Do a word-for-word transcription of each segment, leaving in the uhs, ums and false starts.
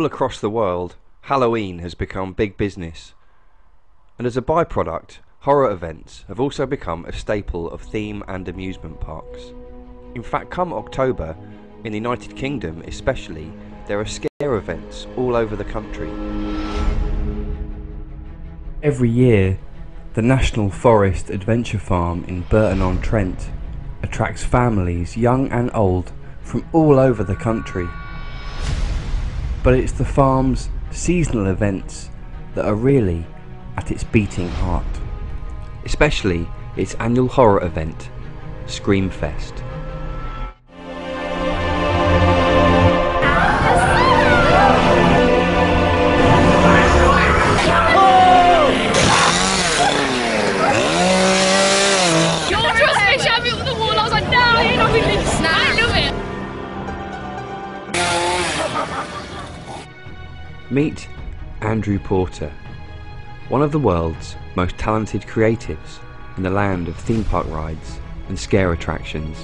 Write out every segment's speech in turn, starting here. all across the world, Halloween has become big business, and as a byproduct, horror events have also become a staple of theme and amusement parks. In fact, come October, in the United Kingdom especially, there are scare events all over the country. Every year, the National Forest Adventure Farm in Burton-on-Trent attracts families young and old from all over the country. But it's the farm's seasonal events that are really at its beating heart. Especially its annual horror event, Screamfest. Meet Andrew Porter, one of the world's most talented creatives in the land of theme park rides and scare attractions.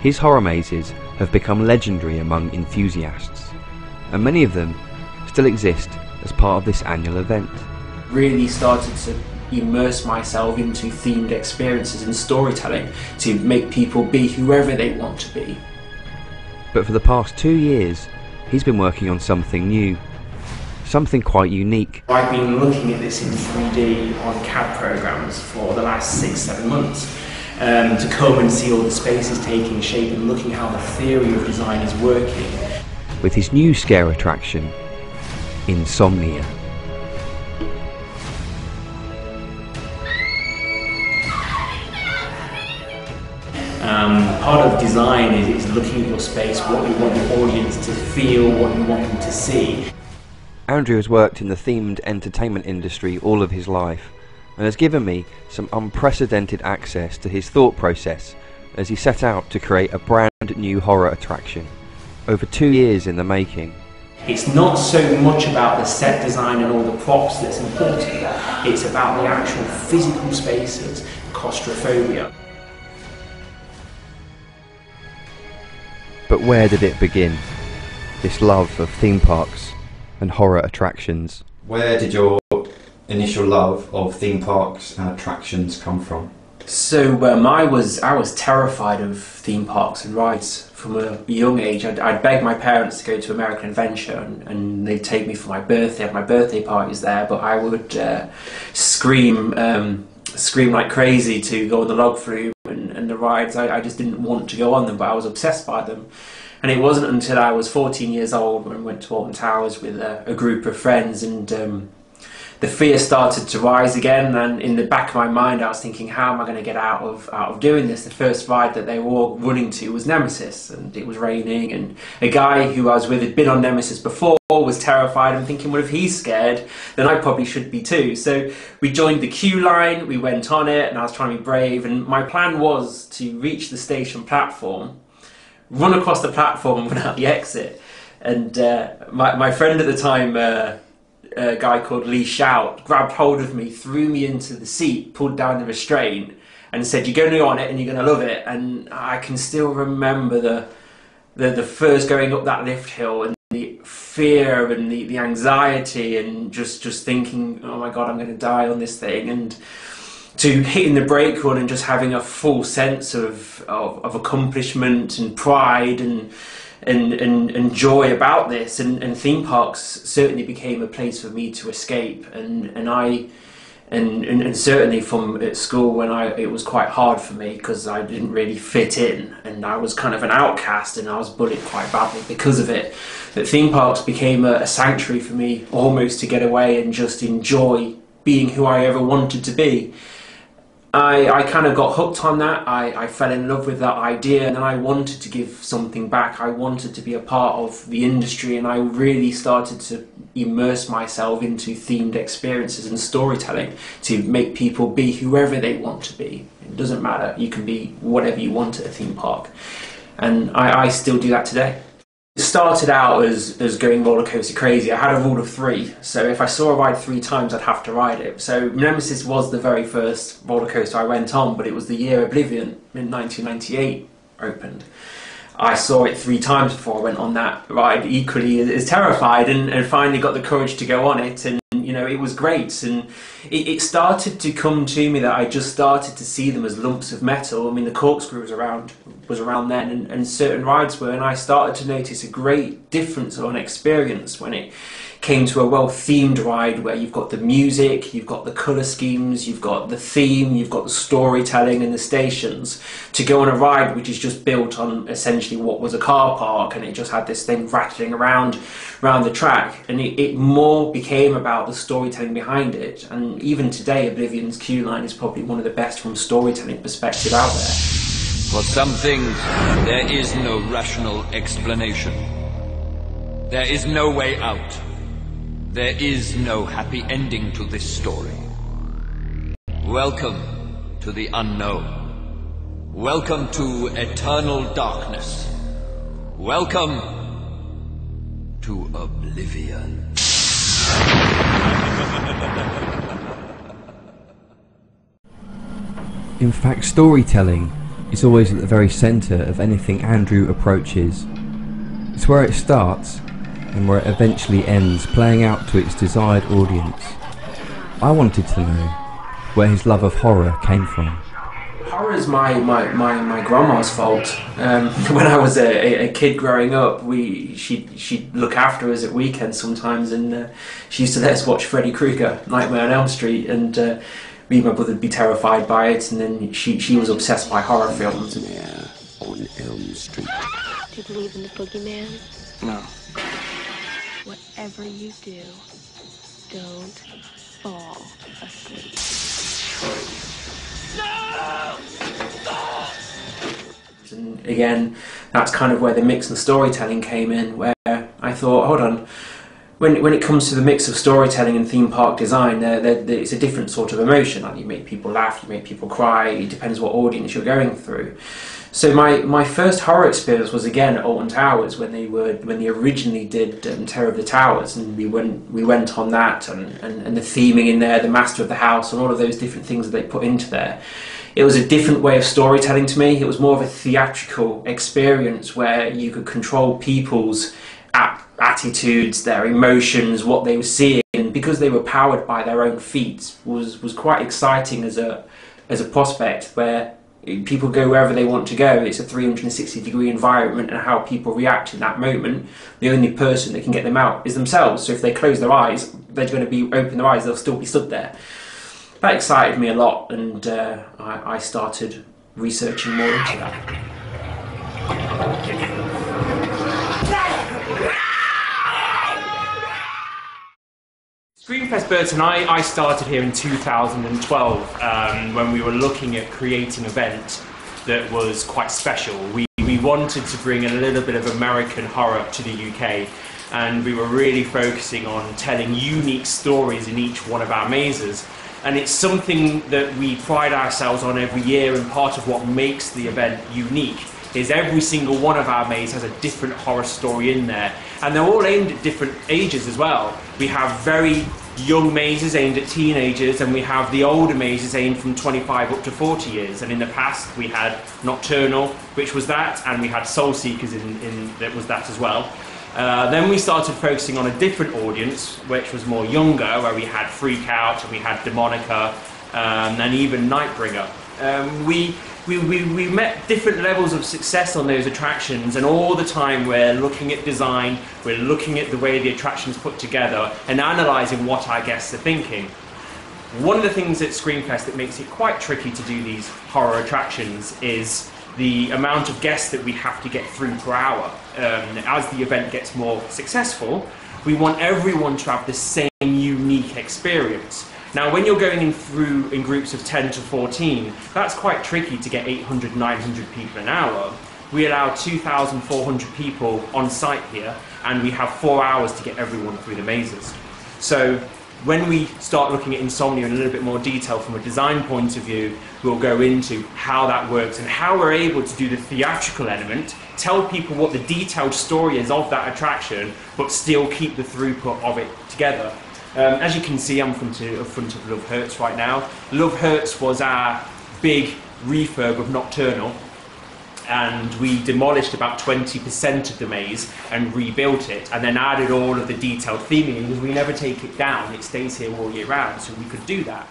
His horror mazes have become legendary among enthusiasts, and many of them still exist as part of this annual event. Really started to immerse myself into themed experiences and storytelling to make people be whoever they want to be. But for the past two years, he's been working on something new. Something quite unique. I've been looking at this in three D on C A D programs for the last six, seven months um, to come and see all the spaces taking shape and looking how the theory of design is working. With his new scare attraction, Insomnia. Um, part of design is, is looking at your space, what you want your audience to feel, what you want them to see. Andrew has worked in the themed entertainment industry all of his life and has given me some unprecedented access to his thought process as he set out to create a brand new horror attraction, over two years in the making. It's not so much about the set design and all the props that's important, it's about the actual physical spaces, claustrophobia. But where did it begin, this love of theme parks and horror attractions? Where did your initial love of theme parks and attractions come from? So um, I was I was terrified of theme parks and rides from a young age. I'd, I'd beg my parents to go to American Adventure and, and they'd take me for my birthday, have my birthday parties there, but I would uh, scream um, scream like crazy to go on the log flume and, and the rides. I, I just didn't want to go on them, but I was obsessed by them. And it wasn't until I was fourteen years old when I went to Alton Towers with a, a group of friends and um, the fear started to rise again, and in the back of my mind I was thinking, how am I going to get out of, out of doing this? The first ride that they were all running to was Nemesis, and it was raining, and a guy who I was with had been on Nemesis before, was terrified, and thinking, well, if he's scared, then I probably should be too. So we joined the queue line, we went on it, and I was trying to be brave, and my plan was to reach the station platform, run across the platform and run out the exit. And uh, my, my friend at the time, uh, a guy called Lee Shout, grabbed hold of me, threw me into the seat, pulled down the restraint and said, you're going to go on it and you're going to love it. And I can still remember the, the, the first going up that lift hill and the fear and the, the anxiety and just, just thinking, oh my God, I'm going to die on this thing. And to hitting the brake run and just having a full sense of, of, of accomplishment and pride and, and, and, and joy about this. And, and theme parks certainly became a place for me to escape. And, and I, and, and, and certainly from at school when I, it was quite hard for me because I didn't really fit in and I was kind of an outcast and I was bullied quite badly because of it. But theme parks became a, a sanctuary for me almost to get away and just enjoy being who I ever wanted to be. I, I kind of got hooked on that, I, I fell in love with that idea, and I wanted to give something back. I wanted to be a part of the industry, and I really started to immerse myself into themed experiences and storytelling to make people be whoever they want to be. It doesn't matter, you can be whatever you want at a theme park, and I, I still do that today. It started out as, as going roller coaster crazy. I had a rule of three, so if I saw a ride three times I'd have to ride it. So Nemesis was the very first roller coaster I went on, but it was the year Oblivion in nineteen ninety-eight opened. I saw it three times before I went on that ride, equally as terrified, and, and finally got the courage to go on it, and you know, it was great. And it, it started to come to me that I just started to see them as lumps of metal. I mean, the corkscrew was around, was around then, and, and certain rides were, and I started to notice a great difference on experience when it came to a well-themed ride where you've got the music, you've got the colour schemes, you've got the theme, you've got the storytelling and the stations, to go on a ride which is just built on essentially what was a car park, and it just had this thing rattling around around the track, and it, it more became about the storytelling behind it. And even today, Oblivion's queue line is probably one of the best from a storytelling perspective out there. For some things, there is no rational explanation. There is no way out. There is no happy ending to this story. Welcome to the unknown. Welcome to eternal darkness. Welcome to Oblivion. In fact, storytelling is always at the very centre of anything Andrew approaches. It's where it starts and where it eventually ends, playing out to its desired audience. I wanted to know where his love of horror came from. Horror is my, my, my, my grandma's fault. Um, when I was a, a kid growing up, we she'd, she'd look after us at weekends sometimes, and uh, she used to let us watch Freddy Krueger, Nightmare on Elm Street, and uh, me and my brother would be terrified by it, and then she, she was obsessed by horror films. Nightmare on Elm Street. Do you believe in the boogeyman? No. Whatever you do, don't fall asleep. No! Stop! And again, that's kind of where the mix and storytelling came in, where I thought, hold on, when, when it comes to the mix of storytelling and theme park design, they're, they're, they're, it's a different sort of emotion. Like, you make people laugh, you make people cry, it depends what audience you're going through. So my, my first horror experience was again at Alton Towers when they were when they originally did um, Terror of the Towers, and we went we went on that, and, and, and the theming in there, the Master of the House, and all of those different things that they put into there. It was a different way of storytelling to me. It was more of a theatrical experience where you could control people's attitudes, their emotions, what they were seeing, and because they were powered by their own feet, was was quite exciting as a as a prospect where people go wherever they want to go. It's a three hundred sixty degree environment, and how people react in that moment, the only person that can get them out is themselves. So if they close their eyes, they're going to be open their eyes, they'll still be stood there. That excited me a lot, and uh, I, I started researching more into that. Screamfest Burton, I, I started here in two thousand twelve um, when we were looking at creating an event that was quite special. We, we wanted to bring a little bit of American horror to the U K, and we were really focusing on telling unique stories in each one of our mazes. And it's something that we pride ourselves on every year, and part of what makes the event unique is every single one of our mazes has a different horror story in there, and they're all aimed at different ages as well. We have very young mazes aimed at teenagers, and we have the older mazes aimed from twenty-five up to forty years. And in the past, we had Nocturnal, which was that, and we had Soul Seekers in, in that was that as well. Uh, then we started focusing on a different audience, which was more younger, where we had Freak Out, and we had Demonica, um, and even Nightbringer. Um, we, we, we, we met different levels of success on those attractions, and all the time we're looking at design, we're looking at the way the attraction's put together, and analysing what our guests are thinking. One of the things at Screamfest that makes it quite tricky to do these horror attractions is the amount of guests that we have to get through per hour. Um, as the event gets more successful, we want everyone to have the same unique experience. Now, when you're going in through in groups of ten to fourteen, that's quite tricky to get eight hundred, nine hundred people an hour. We allow two thousand four hundred people on site here, and we have four hours to get everyone through the mazes. So when we start looking at Insomnia in a little bit more detail from a design point of view, we'll go into how that works and how we're able to do the theatrical element, tell people what the detailed story is of that attraction, but still keep the throughput of it together. Um, as you can see, I'm from to, in front of Love Hurts right now. Love Hurts was our big refurb of Nocturnal. and we demolished about twenty percent of the maze and rebuilt it, and then added all of the detailed theming, because we never take it down, it stays here all year round, so we could do that.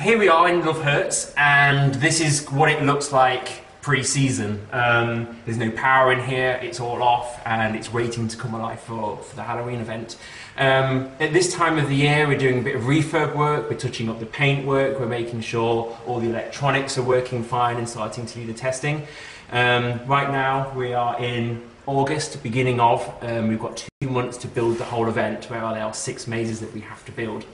Here we are in Love Hurts, and this is what it looks like pre-season. Um, there's no power in here, it's all off, and it's waiting to come alive for, for the Halloween event. Um, at this time of the year, we're doing a bit of refurb work, we're touching up the paint work, we're making sure all the electronics are working fine and starting to do the testing. Um, right now, we are in August, beginning of, um, we've got two months to build the whole event, where there are six mazes that we have to build.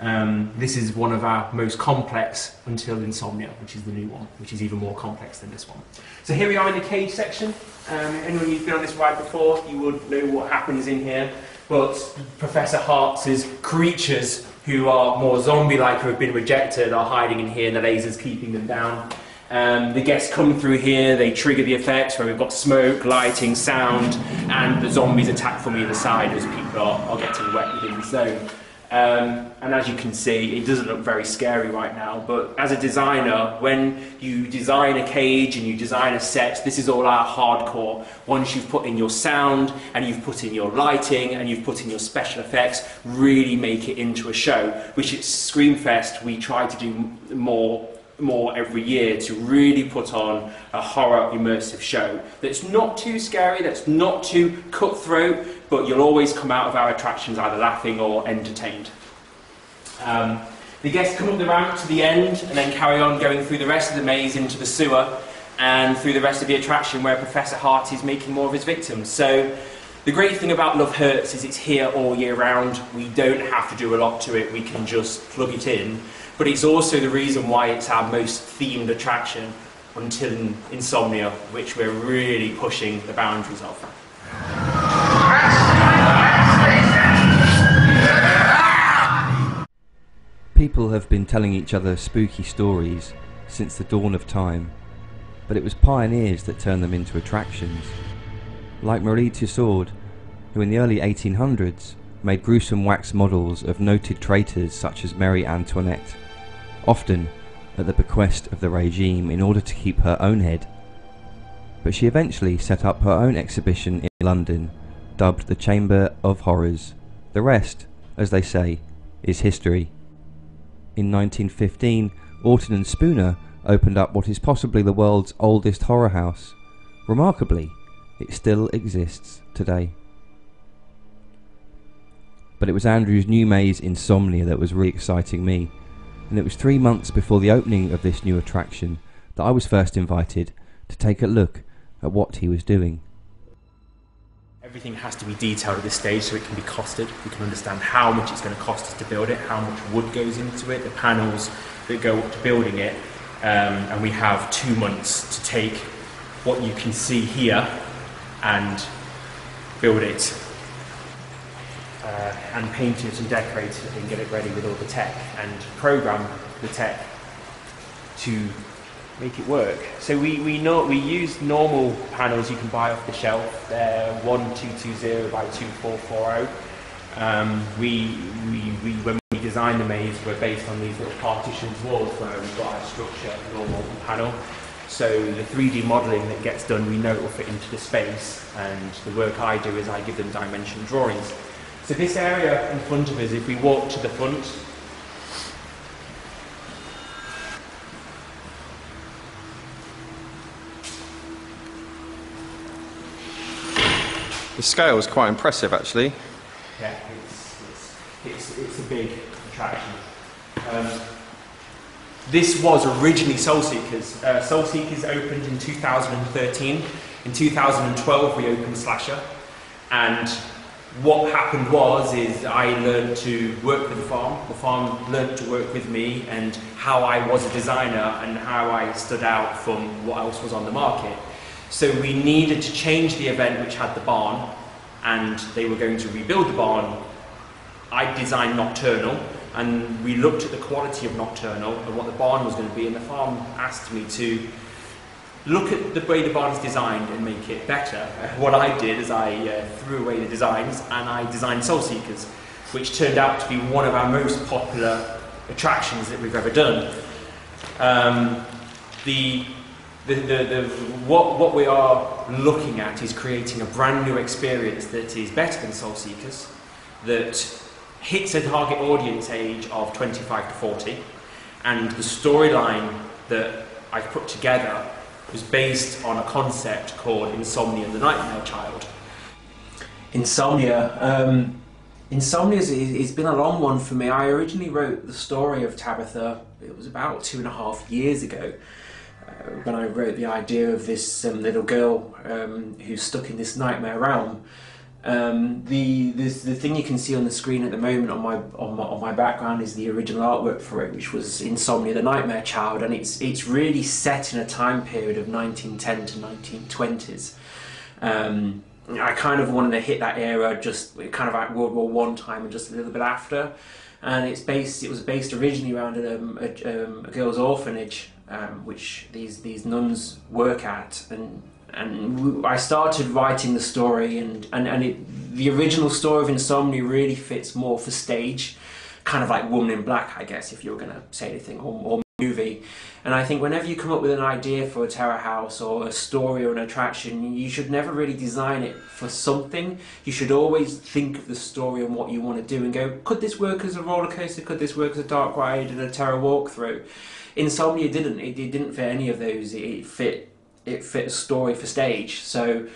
Um, this is one of our most complex until Insomnia, which is the new one, which is even more complex than this one. So here we are in the cage section. Um, anyone who's been on this ride before, you would know what happens in here. But Professor Hart's creatures, who are more zombie-like, who have been rejected, are hiding in here, and the laser's keeping them down. Um, the guests come through here, they trigger the effects, where we've got smoke, lighting, sound, and the zombies attack from either side as people are, are getting wet within the zone. Um, and as you can see, it doesn't look very scary right now, but as a designer, when you design a cage and you design a set, this is all our hardcore. Once you've put in your sound, and you've put in your lighting, and you've put in your special effects, really make it into a show, which at Screamfest we try to do more more every year, to really put on a horror immersive show that's not too scary, that's not too cutthroat, but you'll always come out of our attractions either laughing or entertained. Um, the guests come up the ramp to the end and then carry on going through the rest of the maze into the sewer and through the rest of the attraction, where Professor Hart is making more of his victims. So the great thing about Love Hurts is it's here all year round. We don't have to do a lot to it, we can just plug it in. But it's also the reason why it's our most themed attraction until Insomnia, which we're really pushing the boundaries of. People have been telling each other spooky stories since the dawn of time, but it was pioneers that turned them into attractions. Like Marie Tussaud, who in the early eighteen hundreds made gruesome wax models of noted traitors such as Marie Antoinette, often at the bequest of the regime in order to keep her own head. But she eventually set up her own exhibition in London, dubbed the Chamber of Horrors. The rest, as they say, is history. In nineteen fifteen, Orton and Spooner opened up what is possibly the world's oldest horror house. Remarkably, it still exists today. But it was Andrew's new maze, Insomnia, that was really exciting me, and it was three months before the opening of this new attraction that I was first invited to take a look at what he was doing. Everything has to be detailed at this stage so it can be costed. We can understand how much it's going to cost us to build it, how much wood goes into it, the panels that go up to building it, um, and we have two months to take what you can see here and build it. Uh, and paint it and decorate it and get it ready with all the tech and program the tech to make it work. So we we not we use normal panels you can buy off the shelf. They're one two two zero by two four four zero. Um, we, we we when we design the maze, we're based on these little partitions walls where we've got our structure, normal panel. So the three D modelling that gets done, we know it will fit into the space. And the work I do is I give them dimension drawings. So this area in front of us, if we walk to the front, the scale is quite impressive, actually. Yeah, it's it's it's, it's a big attraction. Um, this was originally Soul Seekers. Uh, Soul Seekers opened in two thousand thirteen. In two thousand twelve, we opened Slasher, and what happened was, is I learned to work with the farm. The farm learned to work with me and how I was a designer and how I stood out from what else was on the market. So we needed to change the event, which had the barn, and they were going to rebuild the barn. I designed Nocturnal, and we looked at the quality of Nocturnal and what the barn was going to be, and the farm asked me to look at the way the barn is designed and make it better. What I did is I uh, threw away the designs and I designed Soul Seekers, which turned out to be one of our most popular attractions that we've ever done. Um, the the, the, the, what, what we are looking at is creating a brand new experience that is better than Soul Seekers, that hits a target audience age of twenty-five to forty, and the storyline that I put together was based on a concept called Insomnia and the Nightmare Child. Insomnia. Um, Insomnia has been a long one for me. I originally wrote the story of Tabitha, it was about two and a half years ago, uh, when I wrote the idea of this um, little girl um, who's stuck in this nightmare realm. Um, the, this, the thing you can see on the screen at the moment on my, on my, on my background is the original artwork for it, which was Insomnia the Nightmare Child, and it's, it's really set in a time period of nineteen ten to nineteen twenties. Um, I kind of wanted to hit that era, just kind of like World War One time and just a little bit after. And it's based, it was based originally around um, a, um, a girl's orphanage, um, which these, these nuns work at. And, and I started writing the story, and, and, and it, the original story of Insomnia really fits more for stage, kind of like Woman in Black, I guess, if you were going to say anything, or, or movie. And I think whenever you come up with an idea for a terror house or a story or an attraction, you should never really design it for something. You should always think of the story and what you want to do and go, could this work as a roller coaster? Could this work as a dark ride and a terror walkthrough? Insomnia didn't. It, it didn't fit any of those. It, it fit. It fit a story for stage. So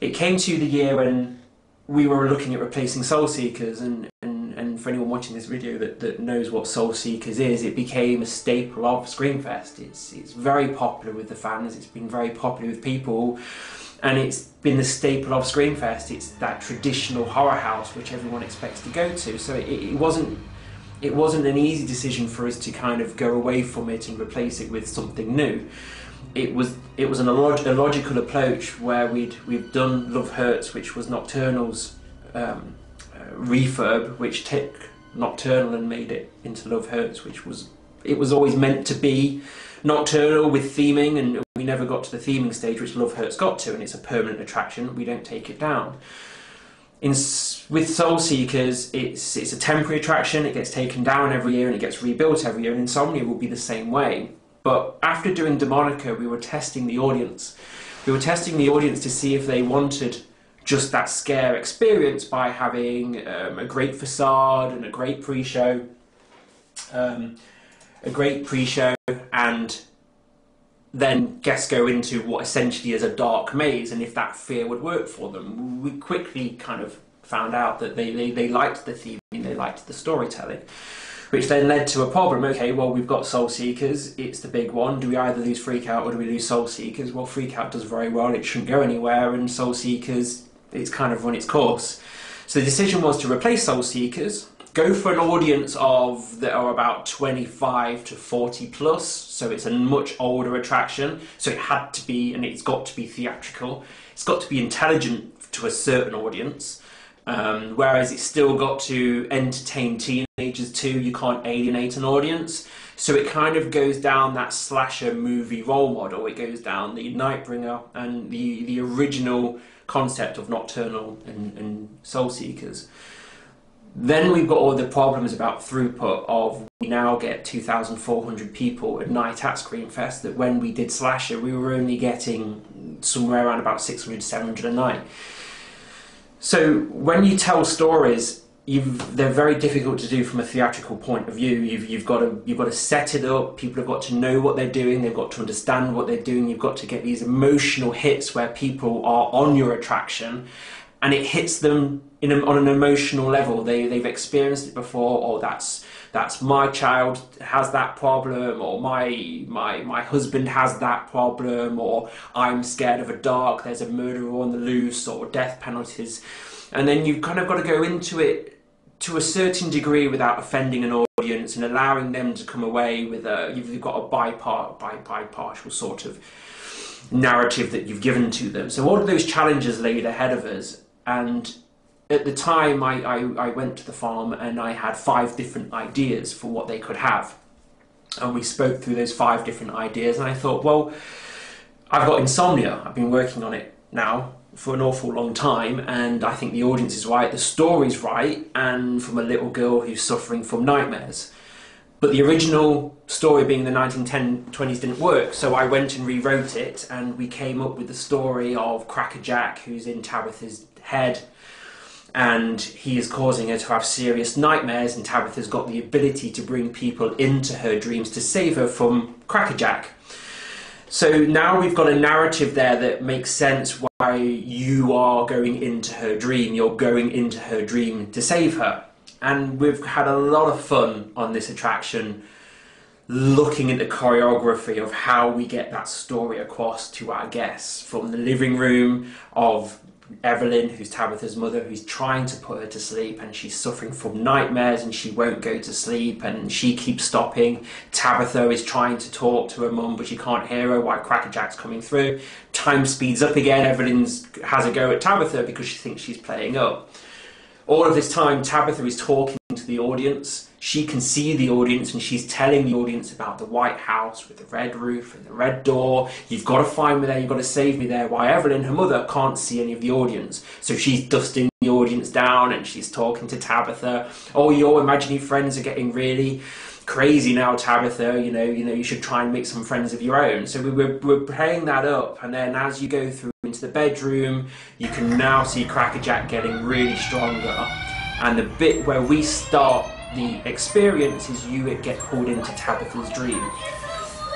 it came to the year when we were looking at replacing Soul Seekers, and. and And for anyone watching this video that, that knows what Soul Seekers is, it became a staple of Screamfest. It's, it's very popular with the fans, it's been very popular with people, and it's been the staple of Screamfest. It's that traditional horror house which everyone expects to go to. So it, it wasn't it wasn't an easy decision for us to kind of go away from it and replace it with something new. It was it was an illog a logical approach where we'd we've done Love Hurts, which was Nocturnal's um, refurb, which took Nocturnal and made it into Love Hurts, which was it was always meant to be Nocturnal with theming, and we never got to the theming stage, which Love Hurts got to, and it's a permanent attraction. We don't take it down. In with Soul Seekers, it's it's a temporary attraction. It gets taken down every year and it gets rebuilt every year. And Insomnia will be the same way. But after doing Demonica, we were testing the audience. We were testing the audience to see if they wanted just that scare experience by having um, a great facade and a great pre-show, um, a great pre-show, and then guests go into what essentially is a dark maze, and if that fear would work for them. We quickly kind of found out that they, they, they liked the theme, they liked the storytelling, which then led to a problem. Okay, well, we've got Soul Seekers, it's the big one. Do we either lose Freak Out or do we lose Soul Seekers? Well, Freak Out does very well, it shouldn't go anywhere, and Soul Seekers, it's kind of run its course. So the decision was to replace Soul Seekers, go for an audience of that are about twenty-five to forty plus, so it's a much older attraction, so it had to be, and it's got to be theatrical, it's got to be intelligent to a certain audience, um, whereas it's still got to entertain teenagers too, you can't alienate an audience, so it kind of goes down that slasher movie role model, it goes down the Nightbringer and the, the original concept of Nocturnal and, and Soul Seekers. Then we've got all the problems about throughput of we now get two thousand four hundred people at night at Screamfest, that when we did Slasher we were only getting somewhere around about six hundred, seven hundred a night. So when you tell stories, You've, they're very difficult to do from a theatrical point of view. You've, you've, got to, you've got to set it up, people have got to know what they're doing, they've got to understand what they're doing, you've got to get these emotional hits where people are on your attraction and it hits them in a, on an emotional level. They, they've experienced it before, or that's, that's my child has that problem, or my, my, my husband has that problem, or I'm scared of a dark, there's a murderer on the loose, or death penalties. And then you've kind of got to go into it to a certain degree without offending an audience and allowing them to come away with a, you've got a bipart, bipartial sort of narrative that you've given to them. So all of those challenges laid ahead of us. And at the time I, I, I went to the farm and I had five different ideas for what they could have. And we spoke through those five different ideas and I thought, well, I've got Insomnia, I've been working on it now for an awful long time, and I think the audience is right, the story's right, and from a little girl who's suffering from nightmares. But the original story being the nineteen twenties didn't work, so I went and rewrote it, and we came up with the story of Cracker Jack, who's in Tabitha's head, and he is causing her to have serious nightmares, and Tabitha's got the ability to bring people into her dreams to save her from Cracker Jack. So now we've got a narrative there that makes sense why you are going into her dream. You're going into her dream to save her. And we've had a lot of fun on this attraction looking at the choreography of how we get that story across to our guests. From the living room of Evelyn, who's Tabitha's mother, who's trying to put her to sleep, and she's suffering from nightmares and she won't go to sleep and she keeps stopping. Tabitha is trying to talk to her mum but she can't hear her while Cracker Jack's coming through. Time speeds up again, Evelyn has a go at Tabitha because she thinks she's playing up. All of this time Tabitha is talking to the audience, she can see the audience and she's telling the audience about the White House with the red roof and the red door. You've got to find me there, you've got to save me there, why Evelyn, her mother, can't see any of the audience. So she's dusting the audience down and she's talking to Tabitha. Oh, your imaginary friends are getting really crazy now, Tabitha, you know, you know, you should try and make some friends of your own. So we were, we're playing that up, and then as you go through into the bedroom, you can now see Cracker Jack getting really stronger. And the bit where we start the experience is you get pulled into Tabitha's dream.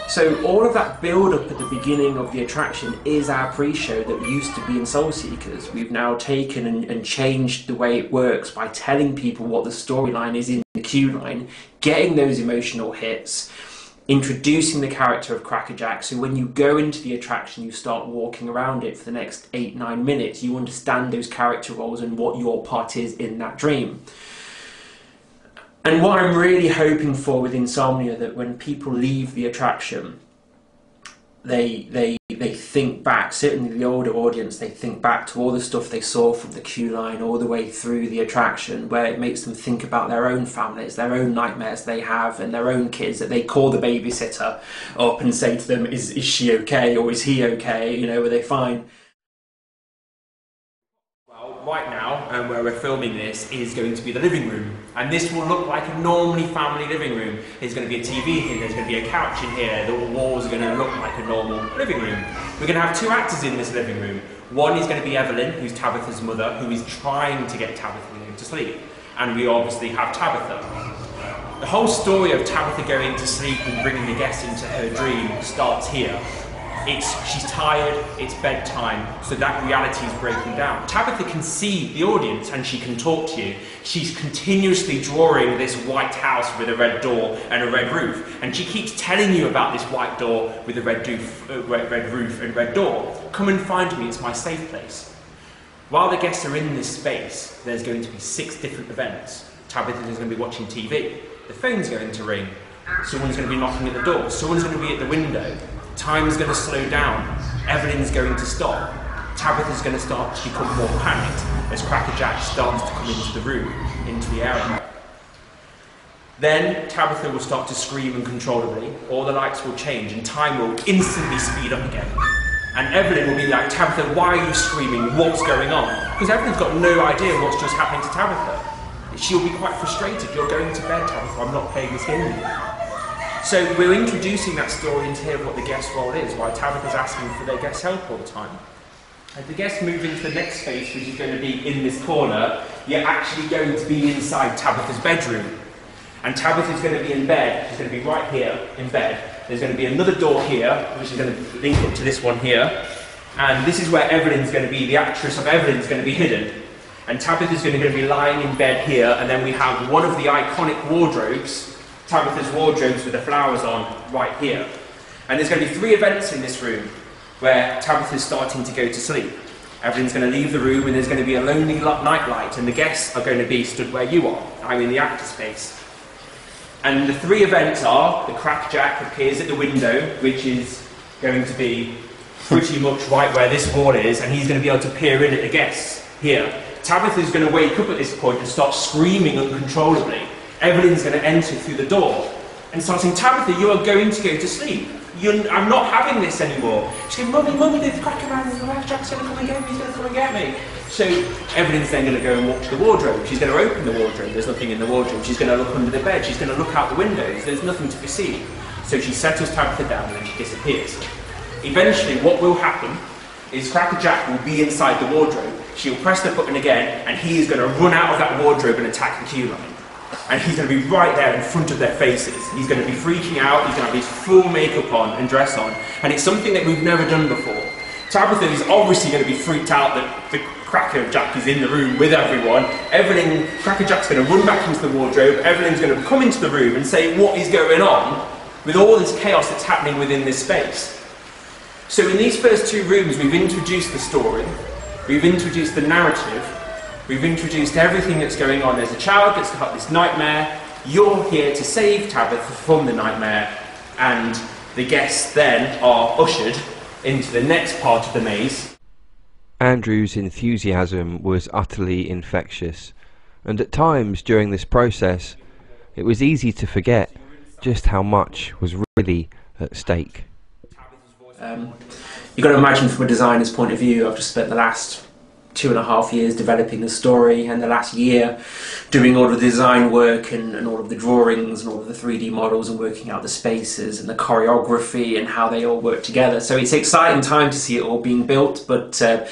So all of that build-up at the beginning of the attraction is our pre-show that used to be in Soul Seekers. We've now taken and, and changed the way it works by telling people what the storyline is in the queue line, getting those emotional hits, introducing the character of Cracker Jack, so when you go into the attraction you start walking around it for the next eight, nine minutes, you understand those character roles and what your part is in that dream. And what I'm really hoping for with Insomnia, that when people leave the attraction, they, they, they think back, certainly the older audience, they think back to all the stuff they saw from the queue line all the way through the attraction, where it makes them think about their own families, their own nightmares they have, and their own kids, that they call the babysitter up and say to them, is, is she okay, or is he okay, you know, are they fine? Right now, and where we're filming this, is going to be the living room. And this will look like a normally family living room. There's going to be a T V here, there's going to be a couch in here, the walls are going to look like a normal living room. We're going to have two actors in this living room. One is going to be Evelyn, who's Tabitha's mother, who is trying to get Tabitha to sleep. And we obviously have Tabitha. The whole story of Tabitha going to sleep and bringing the guests into her dream starts here. It's, she's tired, it's bedtime, so that reality is breaking down. Tabitha can see the audience and she can talk to you. She's continuously drawing this white house with a red door and a red roof, and she keeps telling you about this white door with a red, doof, uh, red, red roof and red door. Come and find me, it's my safe place. While the guests are in this space, there's going to be six different events. Tabitha is going to be watching T V, the phone's going to ring, someone's going to be knocking at the door, someone's going to be at the window. Time's going to slow down, Evelyn's going to stop, Tabitha's going to start to become more panicked as Cracker Jack starts to come into the room, into the area. Then Tabitha will start to scream uncontrollably, all the lights will change and time will instantly speed up again. And Evelyn will be like, Tabitha, why are you screaming? What's going on? Because Evelyn's got no idea what's just happening to Tabitha. She'll be quite frustrated. You're going to bed, Tabitha, I'm not playing this game anymore. So we're introducing that story into here of what the guest role is, why Tabitha's asking for their guest help all the time. As the guests move into the next space, which is going to be in this corner, you're actually going to be inside Tabitha's bedroom. And Tabitha's going to be in bed, she's going to be right here in bed. There's going to be another door here, which is going to link up to this one here. And this is where Evelyn's going to be, the actress of Evelyn's going to be hidden. And Tabitha's going to be lying in bed here, and then we have one of the iconic wardrobes, Tabitha's wardrobes with the flowers on, right here. And there's going to be three events in this room where Tabitha's starting to go to sleep. Evelyn's going to leave the room and there's going to be a lonely nightlight and the guests are going to be stood where you are. I'm in the actor space. And the three events are, the Cracker Jack appears at the window, which is going to be pretty much right where this wall is, and he's going to be able to peer in at the guests here. Tabitha's going to wake up at this point and start screaming uncontrollably. Evelyn's going to enter through the door and start saying, Tabitha, you are going to go to sleep. You're, I'm not having this anymore. She's going, Mummy, Mummy, there's a cracker man, the Cracker Jack's going to come and get me, he's going to come and get me. So Evelyn's then going to go and watch the wardrobe. She's going to open the wardrobe. There's nothing in the wardrobe. She's going to look under the bed. She's going to look out the windows. There's nothing to be seen. So she settles Tabitha down and then she disappears. Eventually, what will happen is Cracker Jack will be inside the wardrobe. She'll press the button again, and he is going to run out of that wardrobe and attack the queue line. And he's going to be right there in front of their faces. He's going to be freaking out. He's going to have his full makeup on and dress on. And it's something that we've never done before. Tabitha is obviously going to be freaked out that the Cracker Jack is in the room with everyone. Evelyn, Cracker Jack's going to run back into the wardrobe. Evelyn's going to come into the room and say, what is going on with all this chaos that's happening within this space? So in these first two rooms, we've introduced the story, we've introduced the narrative, we've introduced everything that's going on. There's a child that's got this nightmare. You're here to save Tabitha from the nightmare, and the guests then are ushered into the next part of the maze. Andrew's enthusiasm was utterly infectious, and at times during this process, it was easy to forget just how much was really at stake. Um, you've got to imagine, from a designer's point of view, I've just spent the last two and a half years developing the story, and the last year doing all of the design work and, and all of the drawings and all of the three D models and working out the spaces and the choreography and how they all work together. So it's an exciting time to see it all being built, but uh,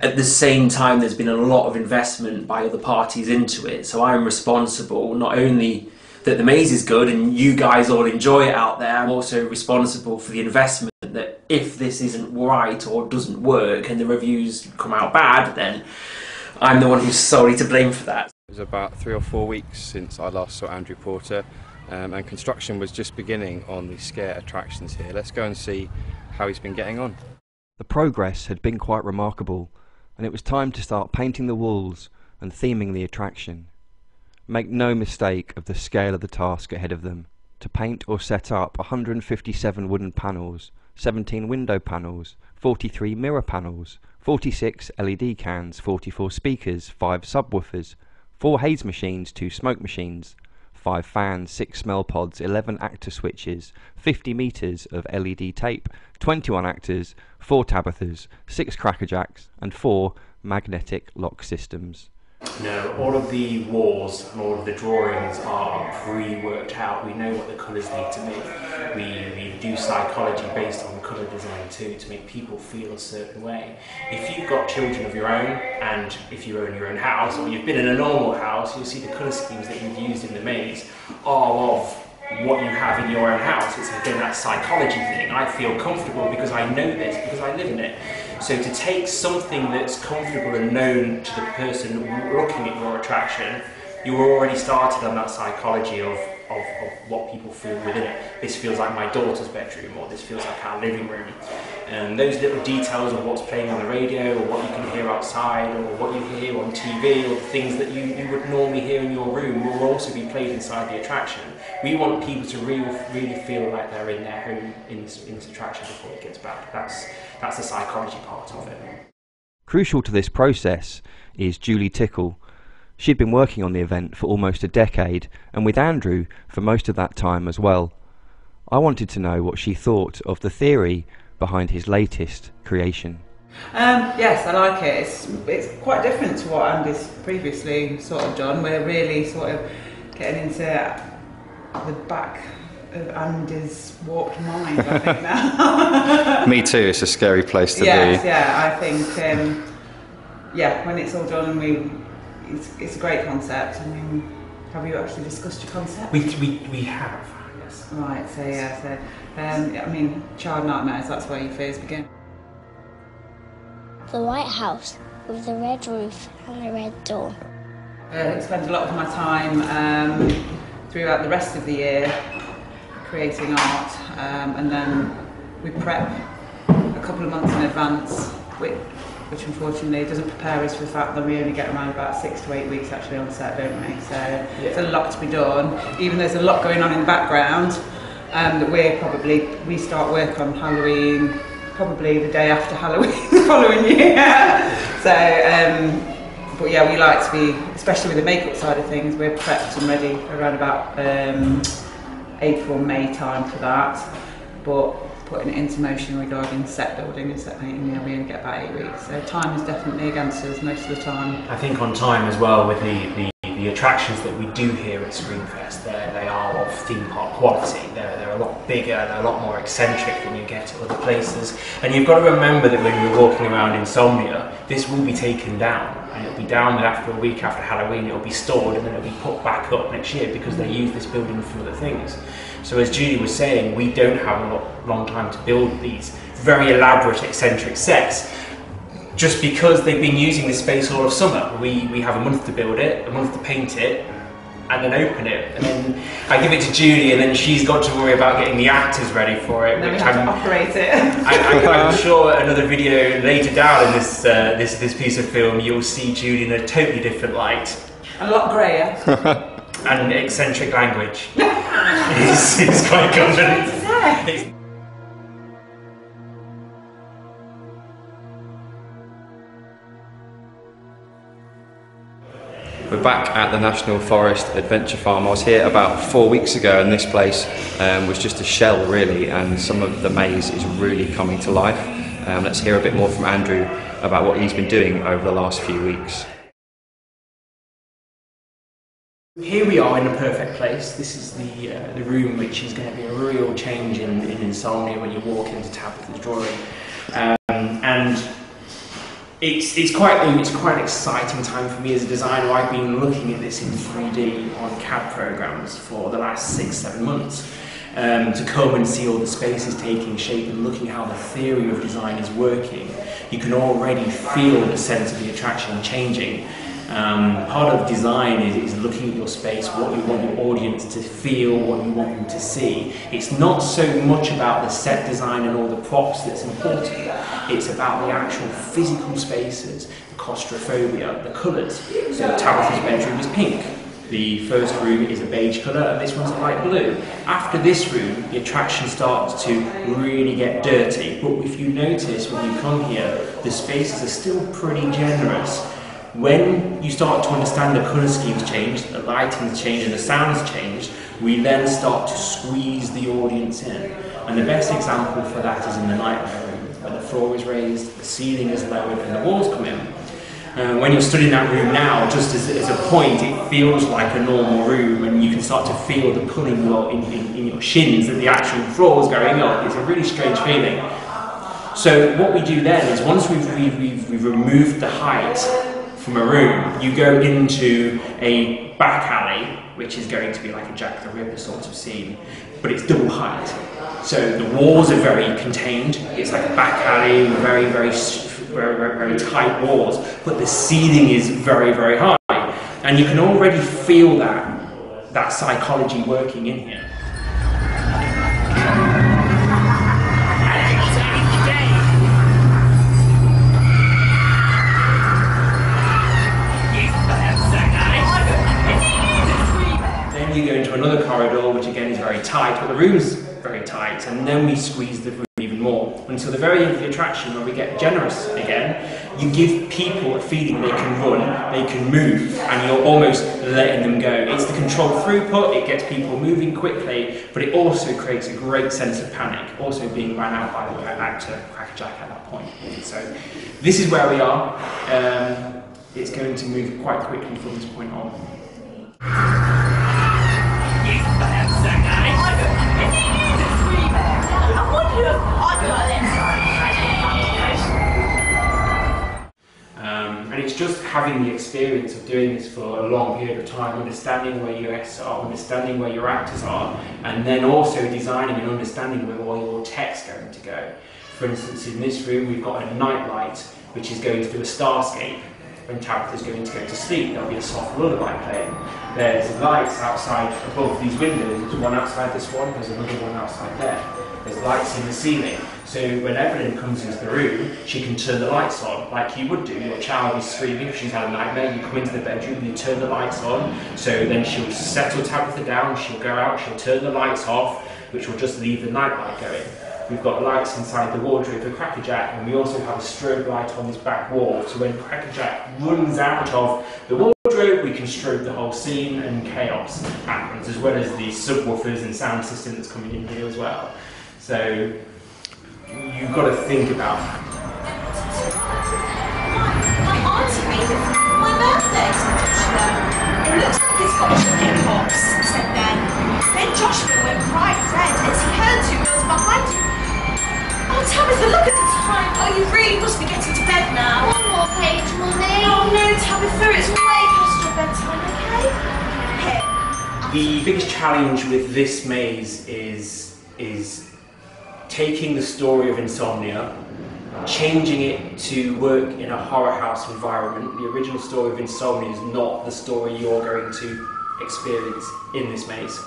at the same time there's been a lot of investment by other parties into it. So I'm responsible not only that the maze is good and you guys all enjoy it out there, I'm also responsible for the investment that if this isn't right or doesn't work and the reviews come out bad, then I'm the one who's solely to blame for that. It was about three or four weeks since I last saw Andrew Porter, um, and construction was just beginning on the scare attractions here. Let's go and see how he's been getting on. The progress had been quite remarkable, and it was time to start painting the walls and theming the attraction. Make no mistake of the scale of the task ahead of them. To paint or set up one hundred fifty-seven wooden panels, seventeen window panels, forty-three mirror panels, forty-six L E D cans, forty-four speakers, five subwoofers, four haze machines, two smoke machines, five fans, six smell pods, eleven actor switches, fifty meters of L E D tape, twenty-one actors, four Tabithas, six Cracker Jacks, and four magnetic lock systems. No, all of the walls and all of the drawings are pre-worked out. We know what the colours need to be. We, we do psychology based on colour design too, to make people feel a certain way. If you've got children of your own, and if you own your own house, or you've been in a normal house, you'll see the colour schemes that you've used in the maze are of what you have in your own house. It's again that psychology thing. I feel comfortable because I know this, because I live in it. So to take something that's comfortable and known to the person looking at your attraction, you were already started on that psychology of, of, of what people feel within it. This feels like my daughter's bedroom, or this feels like our living room. And those little details of what's playing on the radio, or what you can hear outside, or what you hear on T V, or the things that you, you would normally hear in your room will also be played inside the attraction. We want people to really, really feel like they're in their home in this, in this attraction before it gets back. That's, that's the psychology part of it. Crucial to this process is Julie Tickle. She'd been working on the event for almost a decade, and with Andrew for most of that time as well. I wanted to know what she thought of the theory behind his latest creation. Um, yes, I like it. It's, it's quite different to what Andy's previously sort of done. We're really sort of getting into the back of Andy's warped mind, I think, now. Me too, it's a scary place to yes, be. Yes, yeah, I think, um, yeah, when it's all done and we It's, it's a great concept. I mean, have you actually discussed your concept? We, we, we have, yes. Right, so yeah, so, um, I mean, child nightmares, that's where your fears begin. The White House, with the red roof and the red door. I spend a lot of my time um, throughout the rest of the year creating art, um, and then we prep a couple of months in advance, with, which unfortunately doesn't prepare us for the fact that we only get around about six to eight weeks actually on set, don't we? So yeah. It's a lot to be done. Even though there's a lot going on in the background, um, that we're probably, we start work on Halloween, probably the day after Halloween the following year. So, um, but yeah, we like to be, especially with the makeup side of things, we're prepped and ready around about um, April, May time for that. But putting it into motion regarding set building and set painting. Yeah, we only get about eight weeks, so time is definitely against us most of the time. I think on time as well with the, the, the attractions that we do here at Screamfest, they are of theme park quality. They're, they're a lot bigger, they're a lot more eccentric than you get at other places. And you've got to remember that when you're walking around Insomnia, this will be taken down. And it'll be down there after a week after Halloween, it'll be stored and then it'll be put back up next year because they use this building for other things. So as Julie was saying, we don't have a lot, long time to build these very elaborate eccentric sets just because they've been using this space all of summer. We, we have a month to build it, a month to paint it, and then open it, and then I give it to Julie, and then she's got to worry about getting the actors ready for it. Then we have to operate it. I, I, I'm sure another video later down in this uh, this this piece of film, you'll see Julie in a totally different light, a lot greyer, and eccentric language. it's, it's quite common. We're back at the National Forest Adventure Farm. I was here about four weeks ago, and this place um, was just a shell really, and some of the maze is really coming to life. Um, let's hear a bit more from Andrew about what he's been doing over the last few weeks. Here we are in the perfect place. This is the, uh, the room which is going to be a real change in, in Insomnia when you walk into Tabitha's drawing. Um, and It's, it's, quite, it's quite an exciting time for me as a designer. I've been looking at this in three D on C A D programs for the last six, seven months um, to come and see all the spaces taking shape and looking how the theory of design is working. You can already feel the sense of the attraction changing. Um, part of design is, is looking at your space, what you want your audience to feel, what you want them to see. It's not so much about the set design and all the props that's important. It's about the actual physical spaces, the claustrophobia, the colours. So Tabitha's bedroom is pink. The first room is a beige colour and this one's a light blue. After this room, the attraction starts to really get dirty. But if you notice when you come here, the spaces are still pretty generous. When you start to understand the colour schemes change, the lighting's changed and the sound's changed, we then start to squeeze the audience in. And the best example for that is in the Nightmare Room, where the floor is raised, the ceiling is lowered and the walls come in. Uh, when you're stood in that room now, just as, as a point, it feels like a normal room and you can start to feel the pulling in, in, in your shins that the actual floor's going up. It's a really strange feeling. So what we do then is once we've, we've, we've, we've removed the height from a room, you go into a back alley, which is going to be like a Jack the Ripper sort of scene, but it's double height. So the walls are very contained, it's like a back alley, very, very, very, very, very tight walls, but the ceiling is very, very high. And you can already feel that, that psychology working in here. You go into another corridor which again is very tight, but the room's very tight, and then we squeeze the room even more until the very end of the attraction where we get generous again. You give people a feeling they can run, they can move, and you're almost letting them go. It's the controlled throughput, it gets people moving quickly, but it also creates a great sense of panic, also being ran out by the actor Cracker Jack at that point. So this is where we are. Um, it's going to move quite quickly from this point on. Um, and it's just having the experience of doing this for a long period of time, understanding where your S are, understanding where your actors are, and then also designing and understanding where all your tech's going to go. For instance, in this room we've got a night light which is going to do a starscape. When Tabitha's going to go to sleep, there'll be a soft lullaby playing. There's lights outside above these windows, there's one outside this one, there's another one outside there. There's lights in the ceiling, so when Evelyn comes into the room, she can turn the lights on, like you would do. Your child is screaming because she's had a nightmare, you come into the bedroom, you turn the lights on, so then she'll settle Tabitha down, she'll go out, she'll turn the lights off, which will just leave the nightlight going. We've got lights inside the wardrobe for Cracker Jack, and we also have a strobe light on this back wall. So when Cracker Jack runs out of the wardrobe, we can strobe the whole scene and chaos happens, as well as the subwoofers and sound system that's coming in here as well. So you've got to think about. My auntie made it for my birthday, said It looks like it's got chickenpox, said Ben. Then Joshua went bright red as he heard two girls behind him. Oh, Tabitha, look at the time. Oh, you really must be getting to bed now. One more page, Mummy. Oh, no, Tabitha, it's way past your bedtime, okay? The biggest challenge with this maze is, is taking the story of Insomnia, changing it to work in a horror house environment. The original story of Insomnia is not the story you're going to experience in this maze.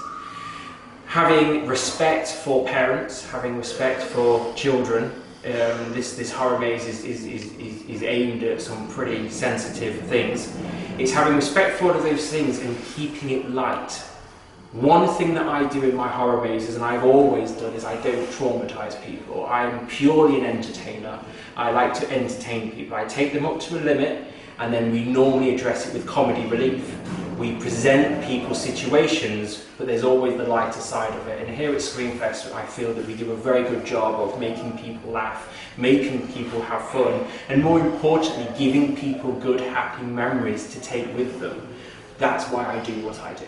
Having respect for parents, having respect for children, um, this, this horror maze is, is, is, is, is aimed at some pretty sensitive things. It's having respect for all of those things and keeping it light. One thing that I do in my horror mazes, and I've always done, is I don't traumatise people. I'm purely an entertainer. I like to entertain people. I take them up to a limit, and then we normally address it with comedy relief. We present people situations, but there's always the lighter side of it. And here at Screamfest, I feel that we do a very good job of making people laugh, making people have fun, and more importantly, giving people good, happy memories to take with them. That's why I do what I do.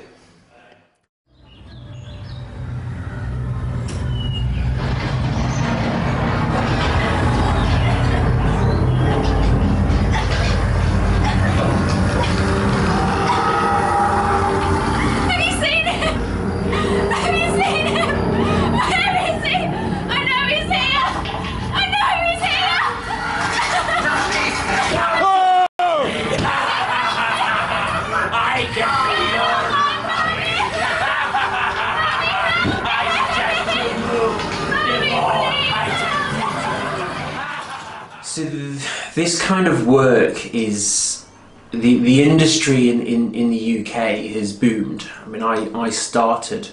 This kind of work is, the, the industry in, in, in the U K has boomed. I mean, I, I started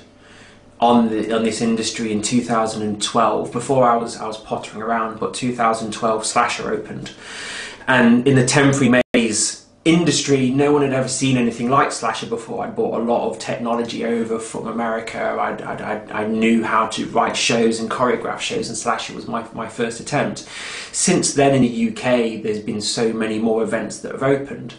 on, the, on this industry in two thousand twelve. Before I was, I was pottering around, but two thousand twelve Slasher opened. And in the temporary maze industry, no one had ever seen anything like Slasher before. I'd bought a lot of technology over from America. I'd, I'd, I'd, I knew how to write shows and choreograph shows, and Slasher was my, my first attempt. Since then in the U K, there's been so many more events that have opened.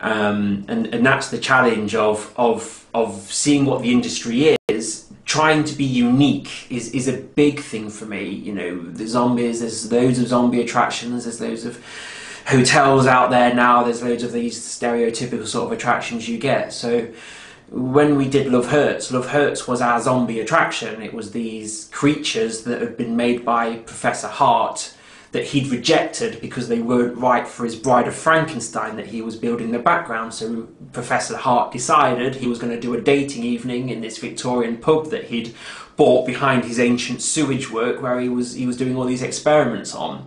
Um, and, and that's the challenge of, of, of seeing what the industry is. Trying to be unique is, is a big thing for me. You know, the zombies, there's loads of zombie attractions, there's loads of hotels out there now, there's loads of these stereotypical sort of attractions you get. So when we did Love Hurts, Love Hurts was our zombie attraction. It was these creatures that had been made by Professor Hart that he'd rejected because they weren't right for his Bride of Frankenstein that he was building in the background. So Professor Hart decided he was going to do a dating evening in this Victorian pub that he'd bought behind his ancient sewage work where he was, he was doing all these experiments on.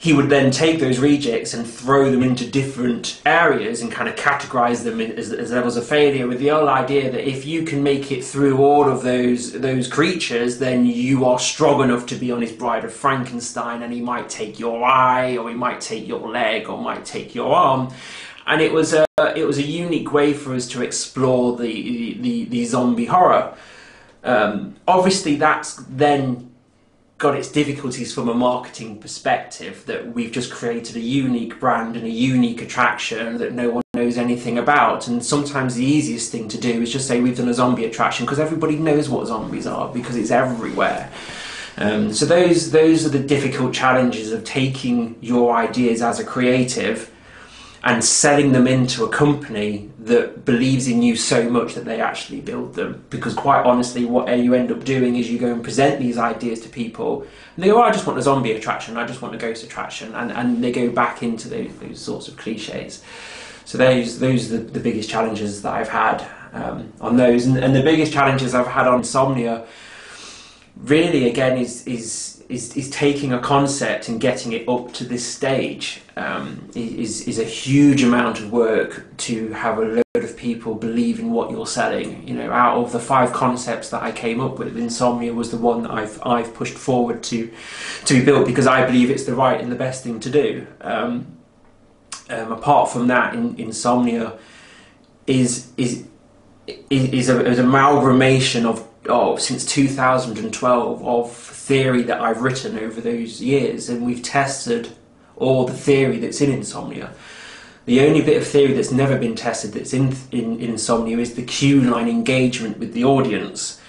He would then take those rejects and throw them into different areas and kind of categorise them in, as, as levels of failure, with the old idea that if you can make it through all of those those creatures, then you are strong enough to be on his Bride of Frankenstein, and he might take your eye, or he might take your leg, or might take your arm. And it was a it was a unique way for us to explore the the, the zombie horror. Um, obviously, that's then got its difficulties from a marketing perspective, that we've just created a unique brand and a unique attraction that no one knows anything about. And sometimes the easiest thing to do is just say we've done a zombie attraction, because everybody knows what zombies are because it's everywhere. Um, so those those are the difficult challenges of taking your ideas as a creative and selling them into a company that believes in you so much that they actually build them. Because quite honestly, what you end up doing is you go and present these ideas to people, and they go, oh, I just want a zombie attraction, I just want a ghost attraction, and, and they go back into those, those sorts of cliches. So those, those are the, the biggest challenges that I've had um, on those. And, and the biggest challenges I've had on Insomnia, really, again, is, is Is, is taking a concept and getting it up to this stage um, is, is a huge amount of work to have a load of people believe in what you're selling. You know, out of the five concepts that I came up with, Insomnia was the one that I've, I've pushed forward to, to be built, because I believe it's the right and the best thing to do. Um, um, apart from that, in, Insomnia is, is, is, is, a, is an amalgamation of oh, since two thousand twelve of theory that I've written over those years, and we've tested all the theory that's in Insomnia. The only bit of theory that's never been tested that's in, in, in Insomnia is the cue line engagement with the audience.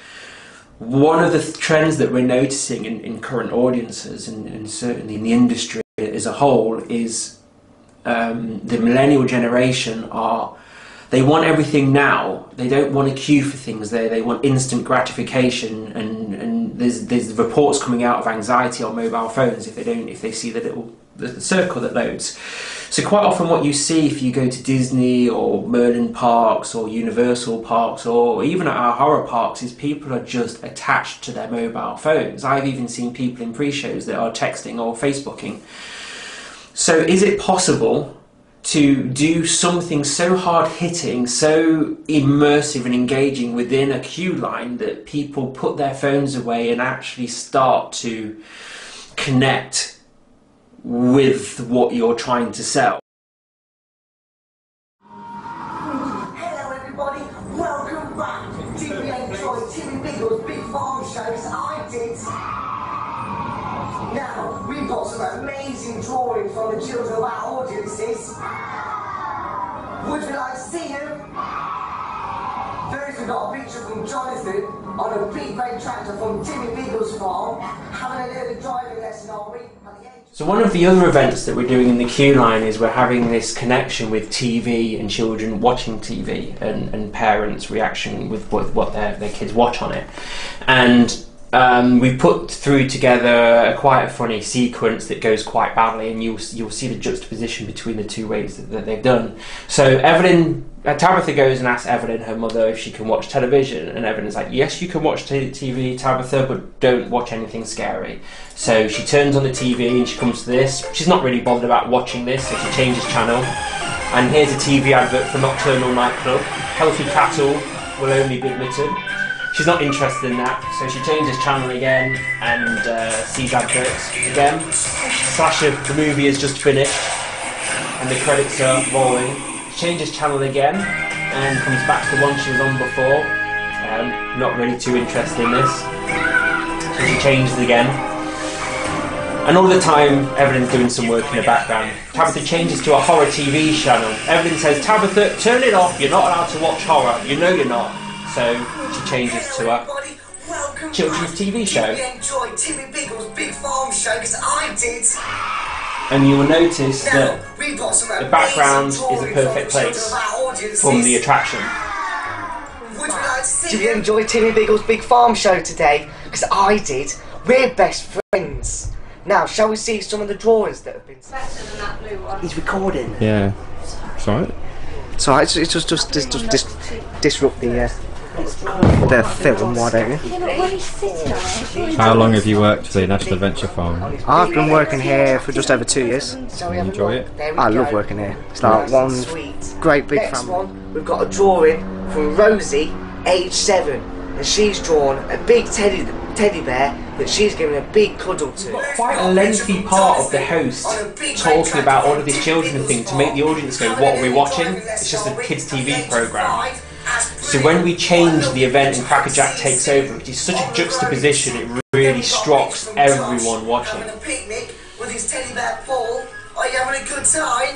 One of the th trends that we're noticing in, in current audiences, and, and certainly in the industry as a whole, is um, the millennial generation are, they want everything now. They don't want a queue for things. They, they want instant gratification, and, and there's, there's reports coming out of anxiety on mobile phones if they don't, if they see the little the circle that loads. So quite often what you see if you go to Disney or Merlin parks or Universal parks or even at our horror parks is people are just attached to their mobile phones. I've even seen people in pre-shows that are texting or Facebooking. So is it possible to do something so hard-hitting, so immersive and engaging within a queue line that people put their phones away and actually start to connect with what you're trying to sell? Hello everybody, welcome back. Did you enjoy Timmy Beagle's Big Farm Show? I did. Now, we've got some amazing drawings from the children of our audiences. Would you like to see them? First we've got a picture from Jonathan on a big red tractor from Timmy Beagle's farm, having a little driving lesson on week. So one of the other events that we're doing in the queue line is we're having this connection with T V and children watching T V and, and parents' reaction with what, what their, their kids watch on it. And um, we put through together a quite a funny sequence that goes quite badly, and you'll, you'll see the juxtaposition between the two ways that, that they've done. So Evelyn, uh, Tabitha goes and asks Evelyn, her mother, if she can watch television, and Evelyn's like, yes, you can watch t TV, Tabitha, but don't watch anything scary. So she turns on the T V and she comes to this. She's not really bothered about watching this, so she changes channel. And here's a T V advert for Nocturnal nightclub. Healthy cattle will only be admitted. She's not interested in that, so she changes channel again and uh, sees adverts again. Slasher, the movie, is just finished, and the credits are rolling. She changes channel again and comes back to the one she was on before. Um, not really too interested in this, so she changes again. And all the time, Evelyn's doing some work in the background. Tabitha changes to a horror T V channel. Evelyn says, Tabitha, turn it off. You're not allowed to watch horror. You know you're not. So she changes to a children's T V show. Did you enjoy Timmy Beagle's Big Farm Show? Because I did. And you will notice that the background is a perfect place from the attraction. Did you enjoy Timmy Beagle's Big Farm Show today? Because I did. We're best friends. Now, shall we see some of the drawings that have been sent? Better than that blue one. He's recording. Yeah. It's alright. It's alright, it's, it's just, just, just, just, just disrupt the, uh, the film, why don't you? Yeah, but when he's sitting on it. How long have you worked for the National Adventure Farm? I've been working here for just over two years. Do you enjoy it? I love working here. It's like one great big family. Next one, we've got a drawing from Rosie, age seven, and she's drawn a big teddy teddy bear that she's giving a big cuddle to. Quite a lengthy part of the host talking about all of these children thing to make the audience go, what are we watching? It's just a kids T V programme. So when we change the event and Cracker Jack takes over, it is such a juxtaposition, it really strokes everyone watching. Having a picnic with his teddy bear Paul. Are you having a good time?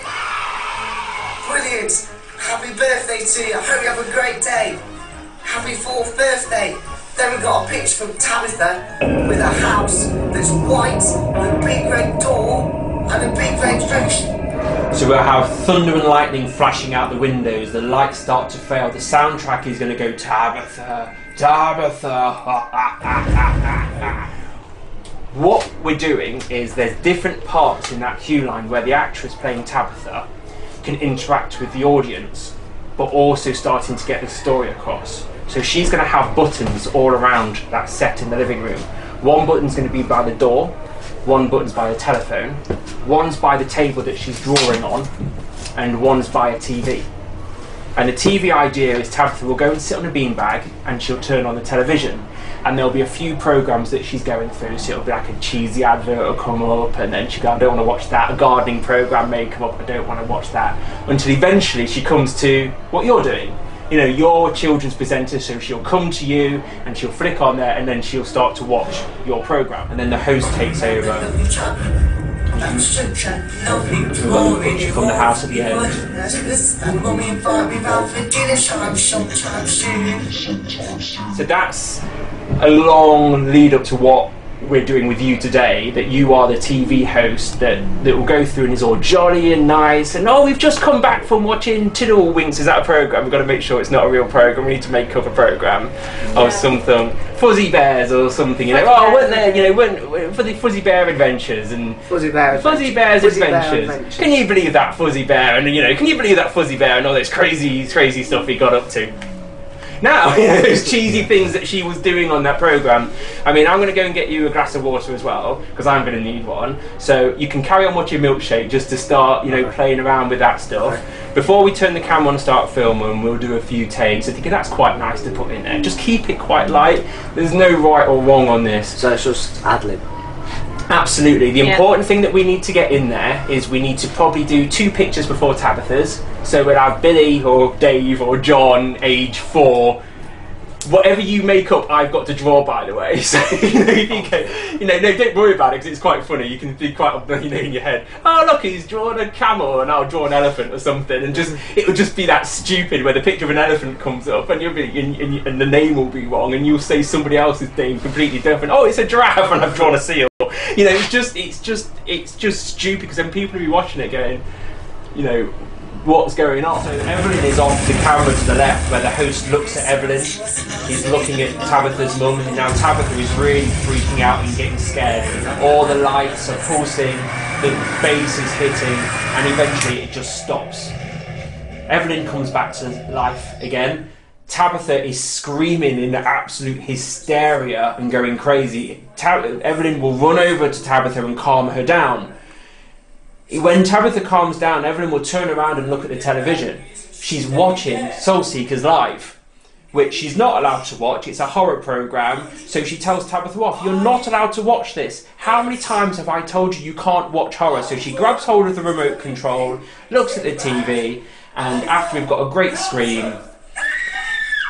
Brilliant. Happy birthday to you. I hope you have a great day. Happy fourth birthday. Then we've got a picture from Tabitha with a house that's white with a big red door and a big red roof. So we'll have thunder and lightning flashing out the windows, the lights start to fail, the soundtrack is going to go Tabitha, Tabitha. What we're doing is there's different parts in that cue line where the actress playing Tabitha can interact with the audience, but also starting to get the story across. So she's going to have buttons all around that set in the living room. One button's going to be by the door, one button's by the telephone, one's by the table that she's drawing on, and one's by a T V. And the T V idea is Tabitha will go and sit on a beanbag and she'll turn on the television. And there'll be a few programmes that she's going through, so it'll be like a cheesy advert will come up and then she'll go, I don't want to watch that. A gardening programme may come up, I don't want to watch that. Until eventually she comes to what you're doing. you know, you're a children's presenter, so she'll come to you and she'll flick on there and then she'll start to watch your programme. And then the host takes over. You from the house at the end. So that's a long lead up to what we're doing with you today, that you are the T V host that, that will go through and is all jolly and nice and, oh, we've just come back from watching Tiddlewinks. Is that a programme? We've got to make sure it's not a real programme. We need to make up a programme yeah. of something. Fuzzy Bears or something, you know, fuzzy oh, weren't there, you know, weren't, for the Fuzzy Bear Adventures and... Fuzzy Bear Adventures. Fuzzy Bear's fuzzy Adventures. Bear Adventures. Can you believe that Fuzzy Bear? And, you know, can you believe that Fuzzy Bear and all this crazy, crazy stuff he got up to? Now, you know, those cheesy things that she was doing on that programme. I mean, I'm going to go and get you a glass of water as well, because I'm going to need one. So you can carry on watching Milkshake just to start, you know, okay. playing around with that stuff. Okay. Before we turn the camera on and start filming, we'll do a few takes. I think that's quite nice to put in there. Just keep it quite light. There's no right or wrong on this. So it's just ad-lib. Absolutely. The yep. important thing that we need to get in there is we need to probably do two pictures before Tabitha's. So we'll have Billy or Dave or John, age four. Whatever you make up, I've got to draw, by the way. So, you know, you, can, you know, no, don't worry about it because it's quite funny. You can be quite, you know, in your head, oh, look, he's drawn a camel and I'll draw an elephant or something. And just, it would just be that stupid where the picture of an elephant comes up and you'll be, and, and, and the name will be wrong and you'll say somebody else's name completely different. Oh, it's a giraffe and I've drawn a seal. You know, it's just, it's just, it's just stupid because then people will be watching it going, you know, what's going on? So Evelyn is off the camera to the left where the host looks at Evelyn. He's looking at Tabitha's mum. And now Tabitha is really freaking out and getting scared. All the lights are pulsing, the bass is hitting, and eventually it just stops. Evelyn comes back to life again. Tabitha is screaming in absolute hysteria and going crazy. Tab Evelyn will run over to Tabitha and calm her down. When Tabitha calms down, Evelyn will turn around and look at the television. She's watching Soul Seekers Live, which she's not allowed to watch. It's a horror programme. So she tells Tabitha off, you're not allowed to watch this. How many times have I told you you can't watch horror? So she grabs hold of the remote control, looks at the T V, and after we've got a great scream,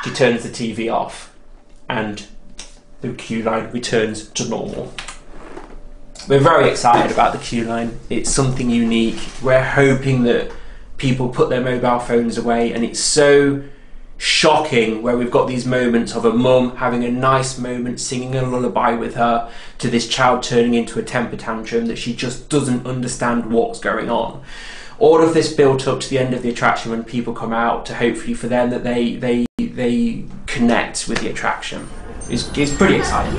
she turns the T V off and the queue line returns to normal. We're very excited about the queue line. It's something unique. We're hoping that people put their mobile phones away, and it's so shocking where we've got these moments of a mum having a nice moment, singing a lullaby with her, to this child turning into a temper tantrum that she just doesn't understand what's going on. All of this built up to the end of the attraction when people come out to hopefully for them that they they they connect with the attraction. It's, it's pretty exciting.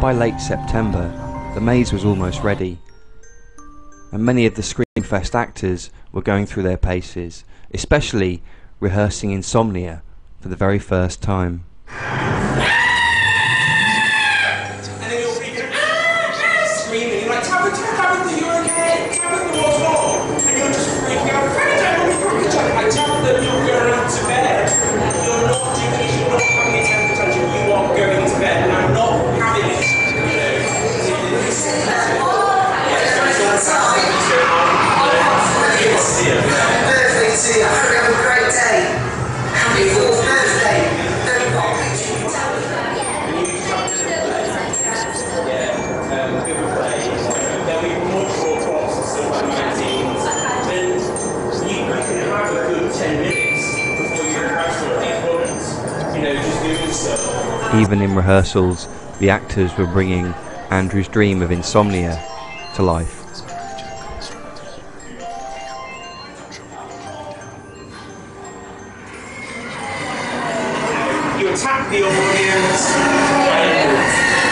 By late September, the maze was almost ready, and many of the Screamfest actors were going through their paces, especially rehearsing Insomnia for the very first time. And then you'll be going, ah, screaming, you're like, Tabitha, Tabitha, you're okay, Tabitha, what's wrong? And you're just freaking out, Cracker Jack, will be Cracker Jack, like, Tabitha, you're going to bed. You're not doing this, you're not having a temper tantrum, you are going to bed, and I'm not having it. Even in rehearsals, the actors were bringing Andrew's dream of insomnia to life. You attack the audience, and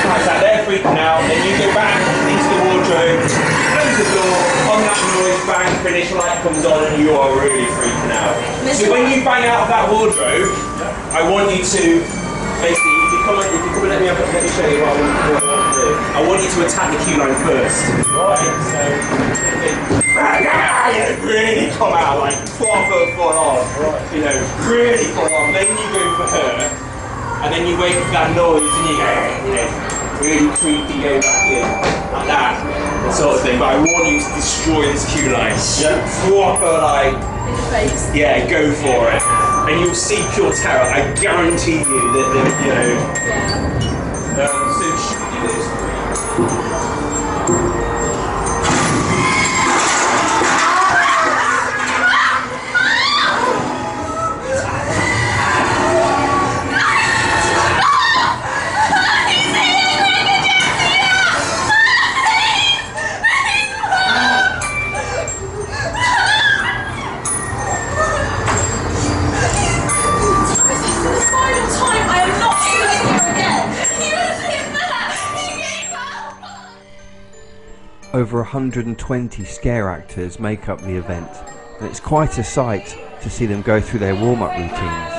like they're freaking out, then you go back into the wardrobe, close the door, on that noise, bang, finish, light comes on, and you are really freaking out. So when you bang out of that wardrobe, I want you to basically, if you come, if you come and let me up, let me show you what I want to do. I want you to attack the queue line first. Right, so you really come out like four foot foot on. You know, really full on. Then you go for her, and then you wait for that noise and you go, you know, really creepy, go back in. Like that. That sort of thing. But I want you to destroy this queue line. Yeah. Proper like in the face. Yeah, go for it. And you'll see pure terror. I guarantee you that, that you know. Yeah. Um, so over one hundred twenty scare actors make up the event, and it's quite a sight to see them go through their warm-up routines.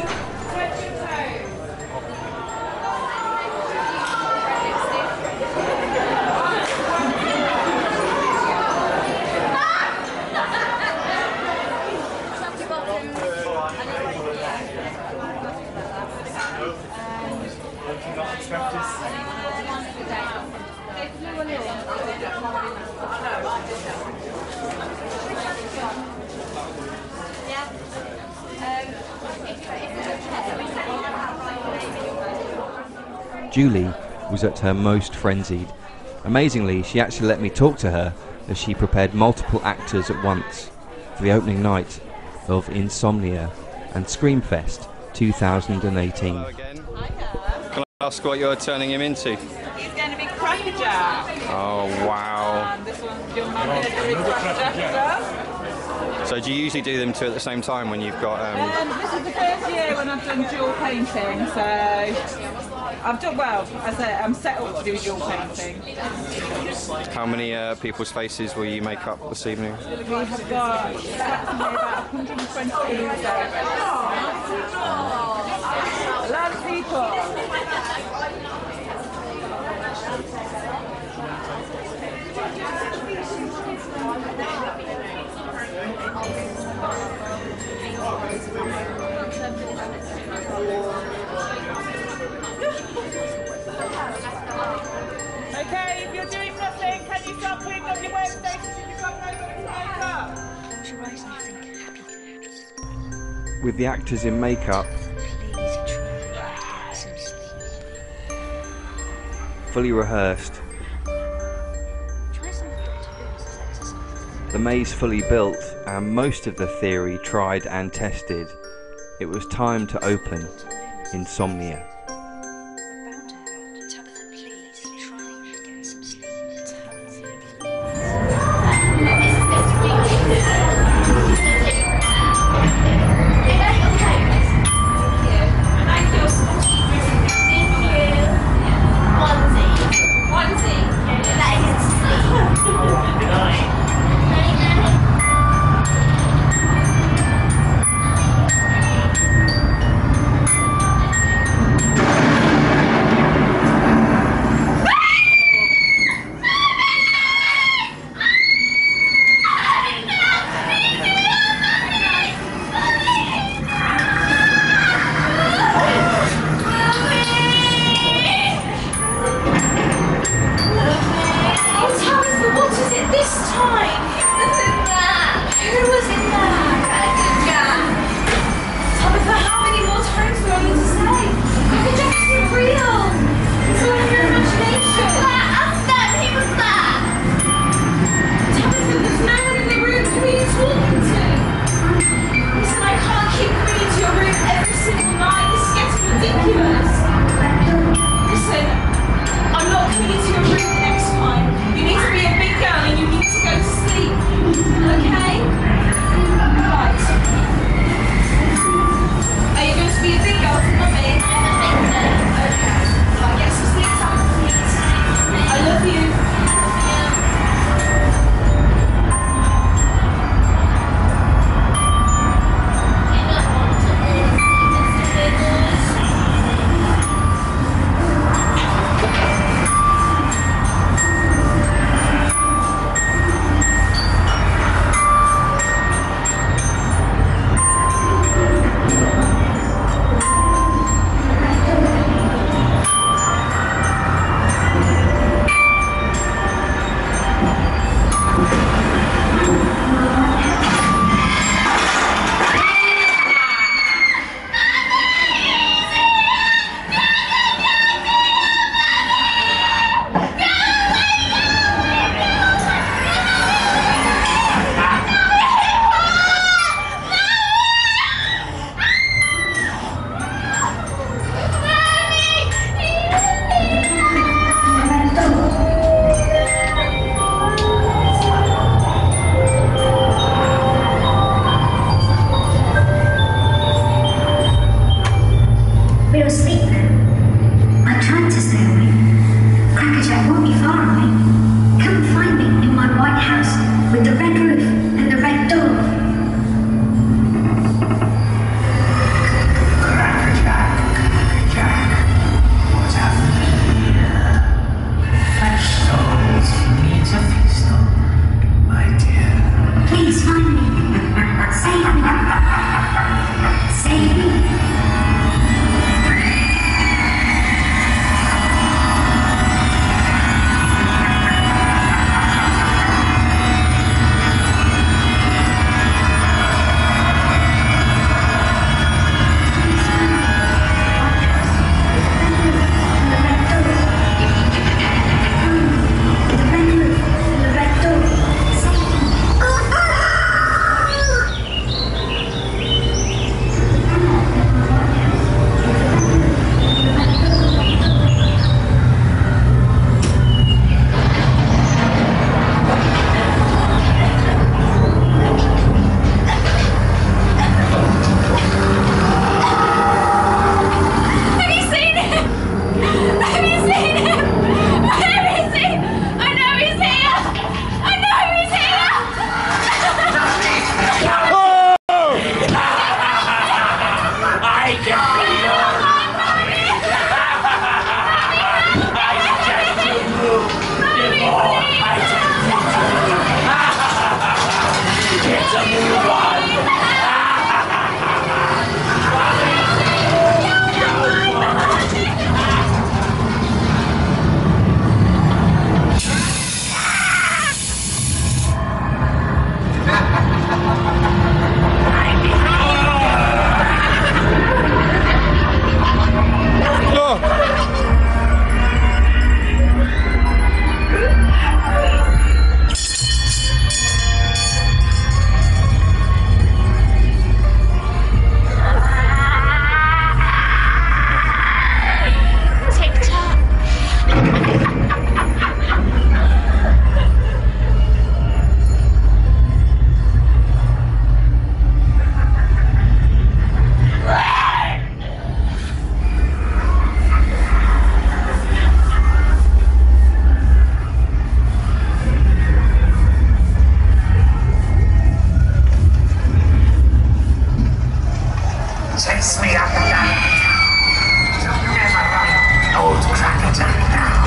Julie was at her most frenzied. Amazingly, she actually let me talk to her as she prepared multiple actors at once for the opening night of Insomnia and Screamfest two thousand eighteen. Can I ask what you're turning him into? He's going to be Cracker Jack. Oh, wow. And this one's your mum going to do with Cracker Jack as well. So do you usually do them two at the same time when you've got... Um... Um, this is the first year when I've done dual painting, so... I've done well, as a, I'm set up to do dual painting. How many uh, people's faces will you make up this evening? We have got about one hundred twenty. A lot of people. Okay, if you're doing nothing, can you stop putting on your workstations if you've got nobody to make up? She writes nothing happy, happy. With the actors in makeup, fully rehearsed, the maze fully built, and most of the theory tried and tested, it was time to open Insomnia. chase me up and down. You'll never run old Cracker Jack now.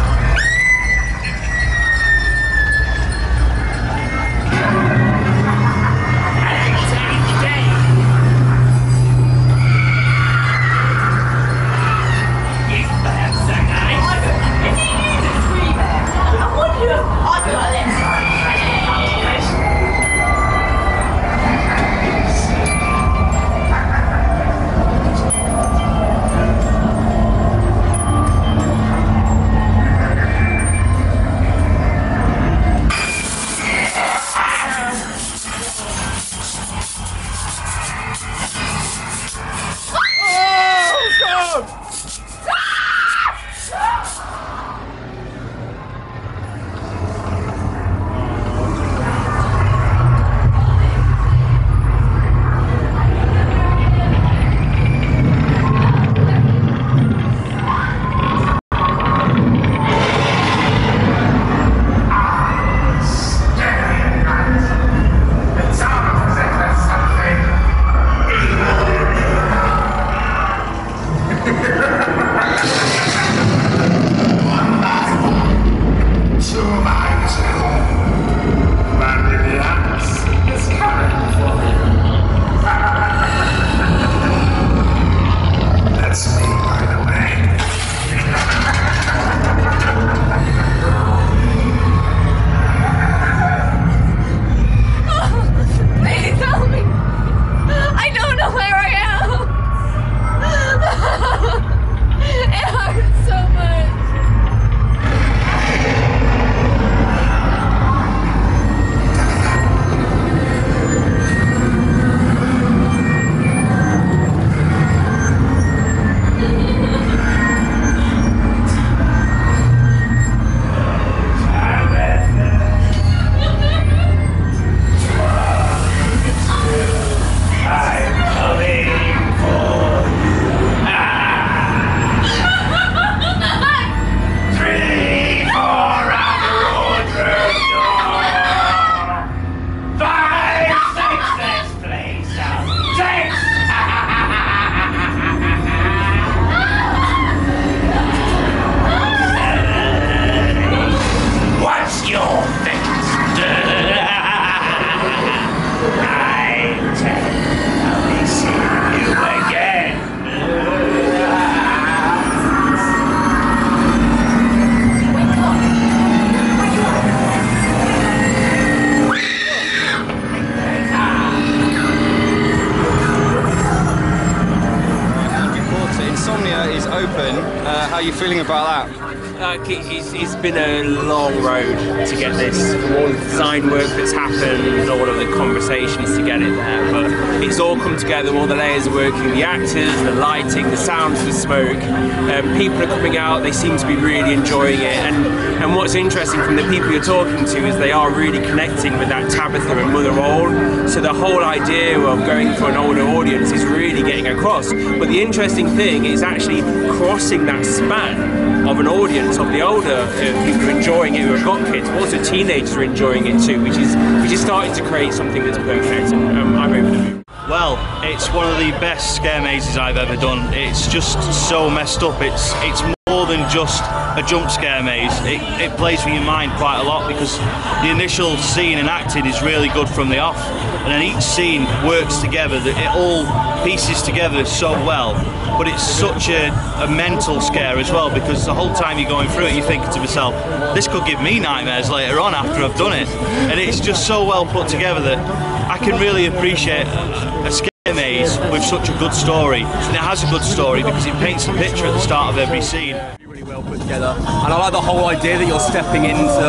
It's been a long road to get this, all the design work that's happened, all of the conversations to get it there, but it's all come together, all the layers are working, the actors, the lighting, the sounds, the smoke, um, people are coming out, they seem to be really enjoying it, and, and what's interesting from the people you're talking to is they are really connecting with that Tabitha and Mother Old, so the whole idea of going for an older audience is really getting across, but the interesting thing is actually crossing that span of an audience of the older people are enjoying it who have got kids, but also teenagers are enjoying it too, which is which is starting to create something that's perfect, and um, I'm over the moon. Well, it's one of the best scare mazes I've ever done. It's just so messed up. It's it's more than just a jump scare maze. It, it plays with your mind quite a lot because the initial scene and acting is really good from the off, and then each scene works together. It all pieces together so well. But it's such a, a mental scare as well, because the whole time you're going through it, you're thinking to yourself, this could give me nightmares later on after I've done it. And it's just so well put together that I can really appreciate a, a scare maze with such a good story. And it has a good story because it paints a picture at the start of every scene. Really well put together. And I like the whole idea that you're stepping into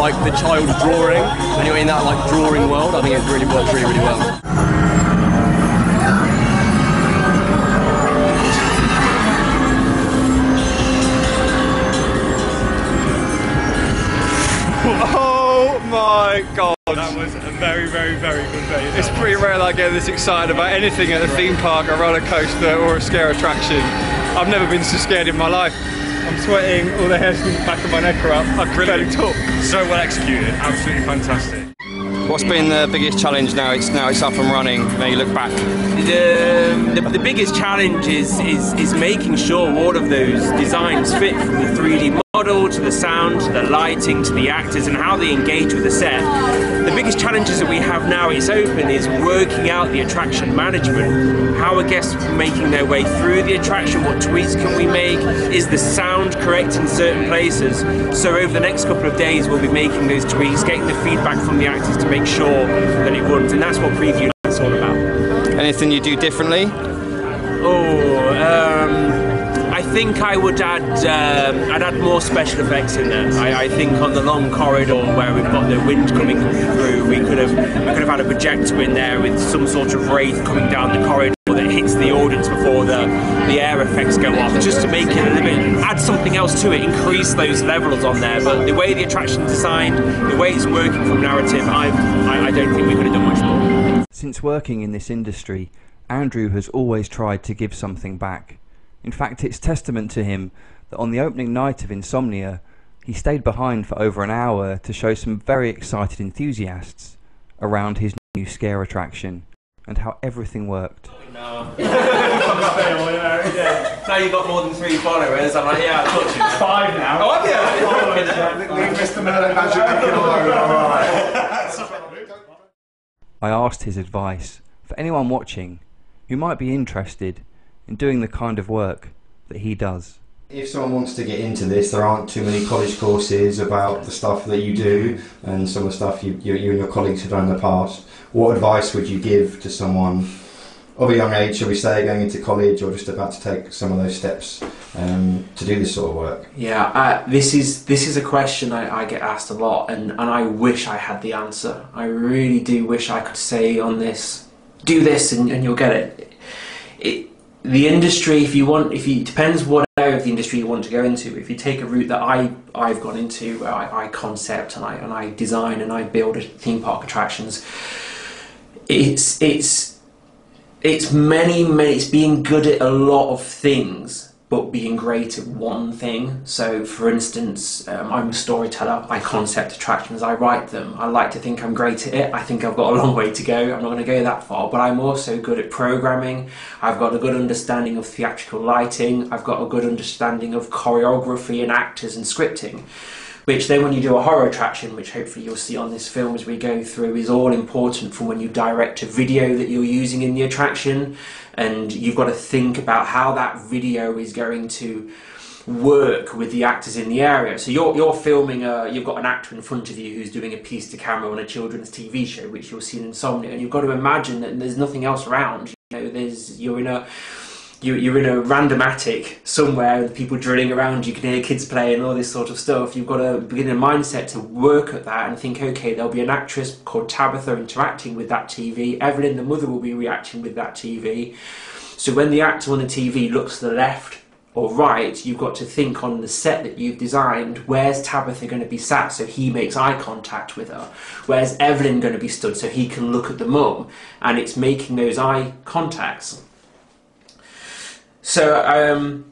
like the child's drawing, and you're in that like drawing world. I think it really works really, really well. Oh my god. That was a very, very, very good day. It's pretty rare that I get this excited about anything at a theme park, a roller coaster or a scare attraction. I've never been so scared in my life. I'm sweating, all the hairs from the back of my neck are up. I can barely talk. So well executed, absolutely fantastic. What's been the biggest challenge now it's now it's up and running, now you look back? The, the, the biggest challenge is, is, is making sure all of those designs fit from the three D model to the sound, to the lighting, to the actors and how they engage with the set. The biggest challenges that we have now it's open is working out the attraction management. How are guests making their way through the attraction? What tweaks can we make? Is the sound correct in certain places? So over the next couple of days we'll be making those tweaks, getting the feedback from the actors to make sure that it runs, and that's what preview is all about. Anything you do differently? Oh, um... I think I would add um, I'd add more special effects in there. I, I think on the long corridor where we've got the wind coming through, we could have we could have had a projector in there with some sort of wraith coming down the corridor that hits the audience before the, the air effects go off, just to make it a little bit, add something else to it, increase those levels on there. But the way the attraction's designed, the way it's working from narrative, I, I, I don't think we could have done much more. Since working in this industry, Andrew has always tried to give something back. In fact, it's testament to him that on the opening night of Insomnia, he stayed behind for over an hour to show some very excited enthusiasts around his new scare attraction and how everything worked. No. Now you've got more than three followers, I'm like, yeah, I thought you. Five now. Oh, yeah. I asked his advice for anyone watching who might be interested and doing the kind of work that he does. If someone wants to get into this, there aren't too many college courses about the stuff that you do and some of the stuff you, you, you and your colleagues have done in the past. What advice would you give to someone of a young age, shall we say, going into college or just about to take some of those steps um, to do this sort of work? Yeah, uh, this is this is a question I, I get asked a lot, and, and I wish I had the answer. I really do wish I could say on this, do this and, and you'll get it. it The industry, if you want, if you, it depends what area of the industry you want to go into. If you take a route that I, I've gone into, where I, I concept and I, and I design and I build theme park attractions, it's, it's, it's many, many, it's being good at a lot of things, but being great at one thing. So, for instance, um, I'm a storyteller, I concept attractions, I write them. I like to think I'm great at it. I think I've got a long way to go, I'm not gonna go that far, but I'm also good at programming. I've got a good understanding of theatrical lighting. I've got a good understanding of choreography and actors and scripting, which then when you do a horror attraction, which hopefully you'll see on this film as we go through, is all important from when you direct a video that you're using in the attraction. And you've got to think about how that video is going to work with the actors in the area. So you're, you're filming, a, you've got an actor in front of you who's doing a piece to camera on a children's T V show, which you'll see in Insomnia, and you've got to imagine that there's nothing else around. You know, there's, you're in a... You're in a randomatic somewhere with people drilling around, you can hear kids play and all this sort of stuff. You've got to begin a mindset to work at that and think, okay, there'll be an actress called Tabitha interacting with that T V. Evelyn, the mother, will be reacting with that T V. So when the actor on the T V looks to the left or right, you've got to think on the set that you've designed, where's Tabitha going to be sat so he makes eye contact with her? Where's Evelyn going to be stood so he can look at the mum? And it's making those eye contacts. So um,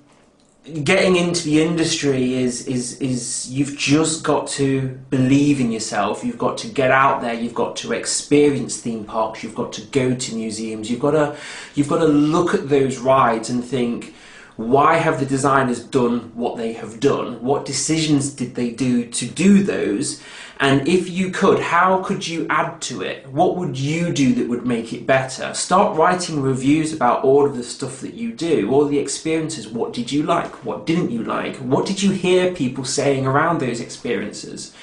getting into the industry is, is, is you've just got to believe in yourself, you've got to get out there, you've got to experience theme parks, you've got to go to museums, you've got to, you've got to look at those rides and think, why have the designers done what they have done? What decisions did they do to do those? And if you could, how could you add to it? What would you do that would make it better? Start writing reviews about all of the stuff that you do, all the experiences. What did you like? What didn't you like? What did you hear people saying around those experiences?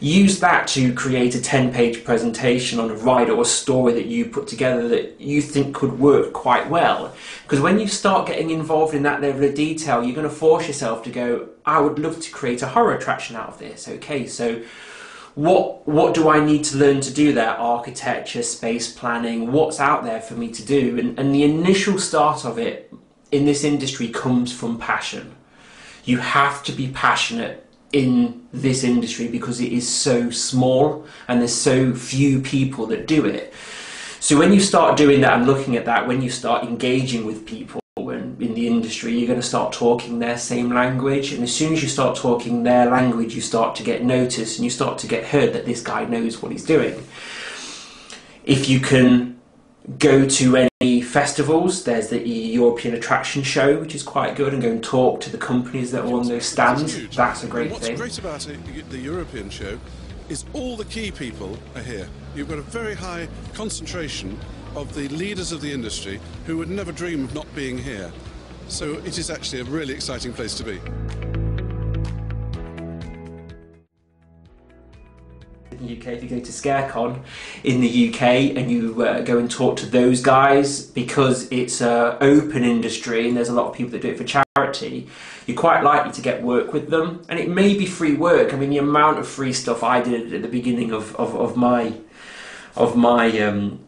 Use that to create a ten page presentation on a ride or a story that you put together that you think could work quite well. Because when you start getting involved in that level of detail, you're going to force yourself to go, I would love to create a horror attraction out of this. Okay, so What, what do I need to learn to do there? Architecture, space planning, what's out there for me to do? And, and the initial start of it in this industry comes from passion. You have to be passionate in this industry because it is so small and there's so few people that do it. So when you start doing that and looking at that, when you start engaging with people in, in the industry, you're going to start talking their same language, and as soon as you start talking their language, you start to get noticed and you start to get heard that this guy knows what he's doing. if you can go to any festivals, there's the European Attraction Show, which is quite good, and go and talk to the companies that are on those stands. That's a great What's thing. What's great about it, the European show, is all the key people are here. You've got a very high concentration of the leaders of the industry who would never dream of not being here. So it is actually a really exciting place to be. U K, if you go to ScareCon in the U K and you uh, go and talk to those guys, because it's an open industry and there's a lot of people that do it for charity, you're quite likely to get work with them, and it may be free work. I mean, the amount of free stuff I did at the beginning of, of, of my of my um,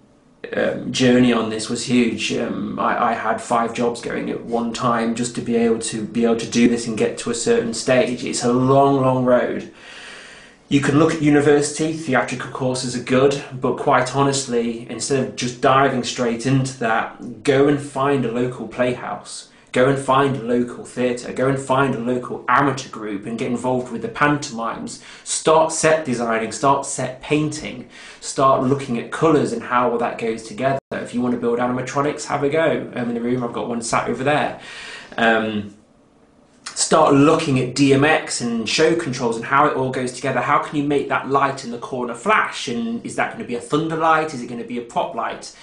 um, journey on this was huge. Um, I, I had five jobs going at one time just to be able to be able to do this and get to a certain stage. It's a long, long road. You can look at university, theatrical courses are good, but quite honestly, instead of just diving straight into that, go and find a local playhouse, go and find a local theatre, go and find a local amateur group and get involved with the pantomimes. Start set designing, start set painting, start looking at colours and how all that goes together. If you want to build animatronics, have a go. I'm in the room, I've got one sat over there. Um, Start looking at D M X and show controls and how it all goes together. How can you make that light in the corner flash? And is that going to be a thunder light? Is it going to be a prop light?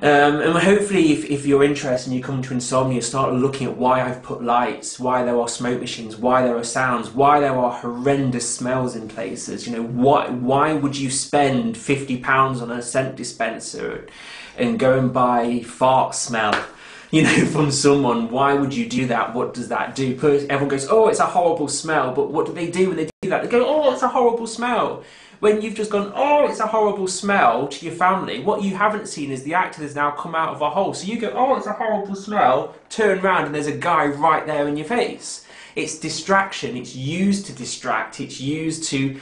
Um, and hopefully, if, if you're interested and you come to Insomnia, start looking at why I've put lights, why there are smoke machines, why there are sounds, why there are horrendous smells in places. You know, why, why would you spend fifty pounds on a scent dispenser and go and buy fart smell? You know, from someone, why would you do that? What does that do? Everyone goes, oh, it's a horrible smell. But what do they do when they do that? They go, oh, it's a horrible smell. When you've just gone, oh, it's a horrible smell to your family, what you haven't seen is the actor has now come out of a hole. So you go, oh, it's a horrible smell. Turn around and there's a guy right there in your face. It's distraction. It's used to distract. It's used to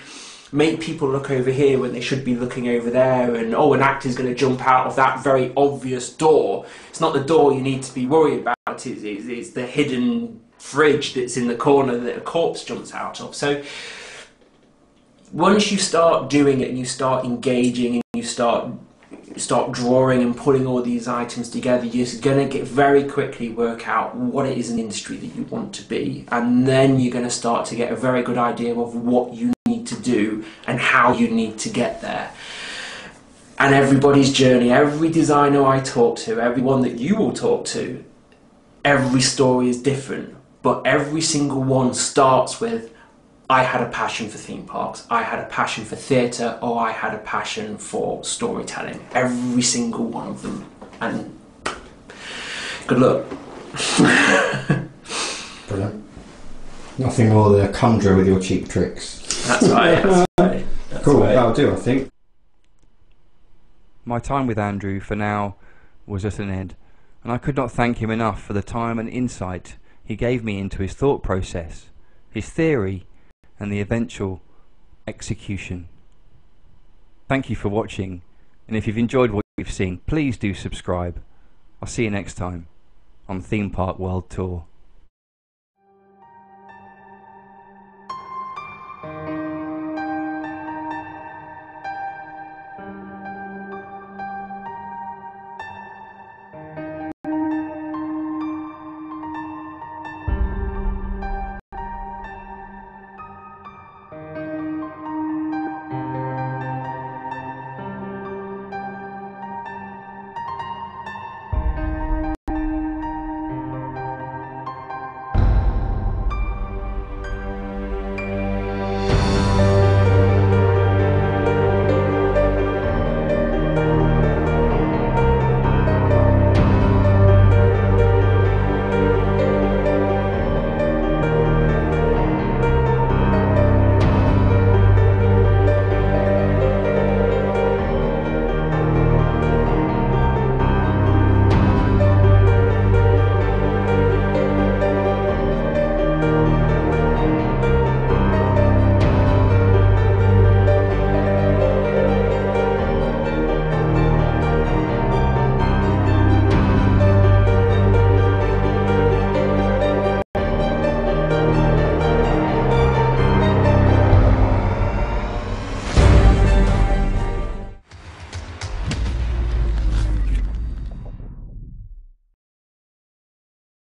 make people look over here when they should be looking over there, and oh, an actor's going to jump out of that very obvious door. It's not the door you need to be worried about, it's, it's, it's the hidden fridge that's in the corner that a corpse jumps out of. So once you start doing it and you start engaging and you start start drawing and pulling all these items together, you're going to get very quickly work out what it is an industry that you want to be, and then you're going to start to get a very good idea of what you need to do and how you need to get there. And everybody's journey, every designer I talk to, everyone that you will talk to, every story is different, but every single one starts with, I had a passion for theme parks, I had a passion for theatre, or I had a passion for storytelling. Every single one of them. And good luck. Brilliant. Nothing more than a conjurer with your cheap tricks. That's right. That's right. That's cool, right. That'll do, I think. My time with Andrew, for now, was at an end, and I could not thank him enough for the time and insight he gave me into his thought process, his theory, and the eventual execution. Thank you for watching, and if you've enjoyed what you've seen, please do subscribe. I'll see you next time on Theme Park World Tour.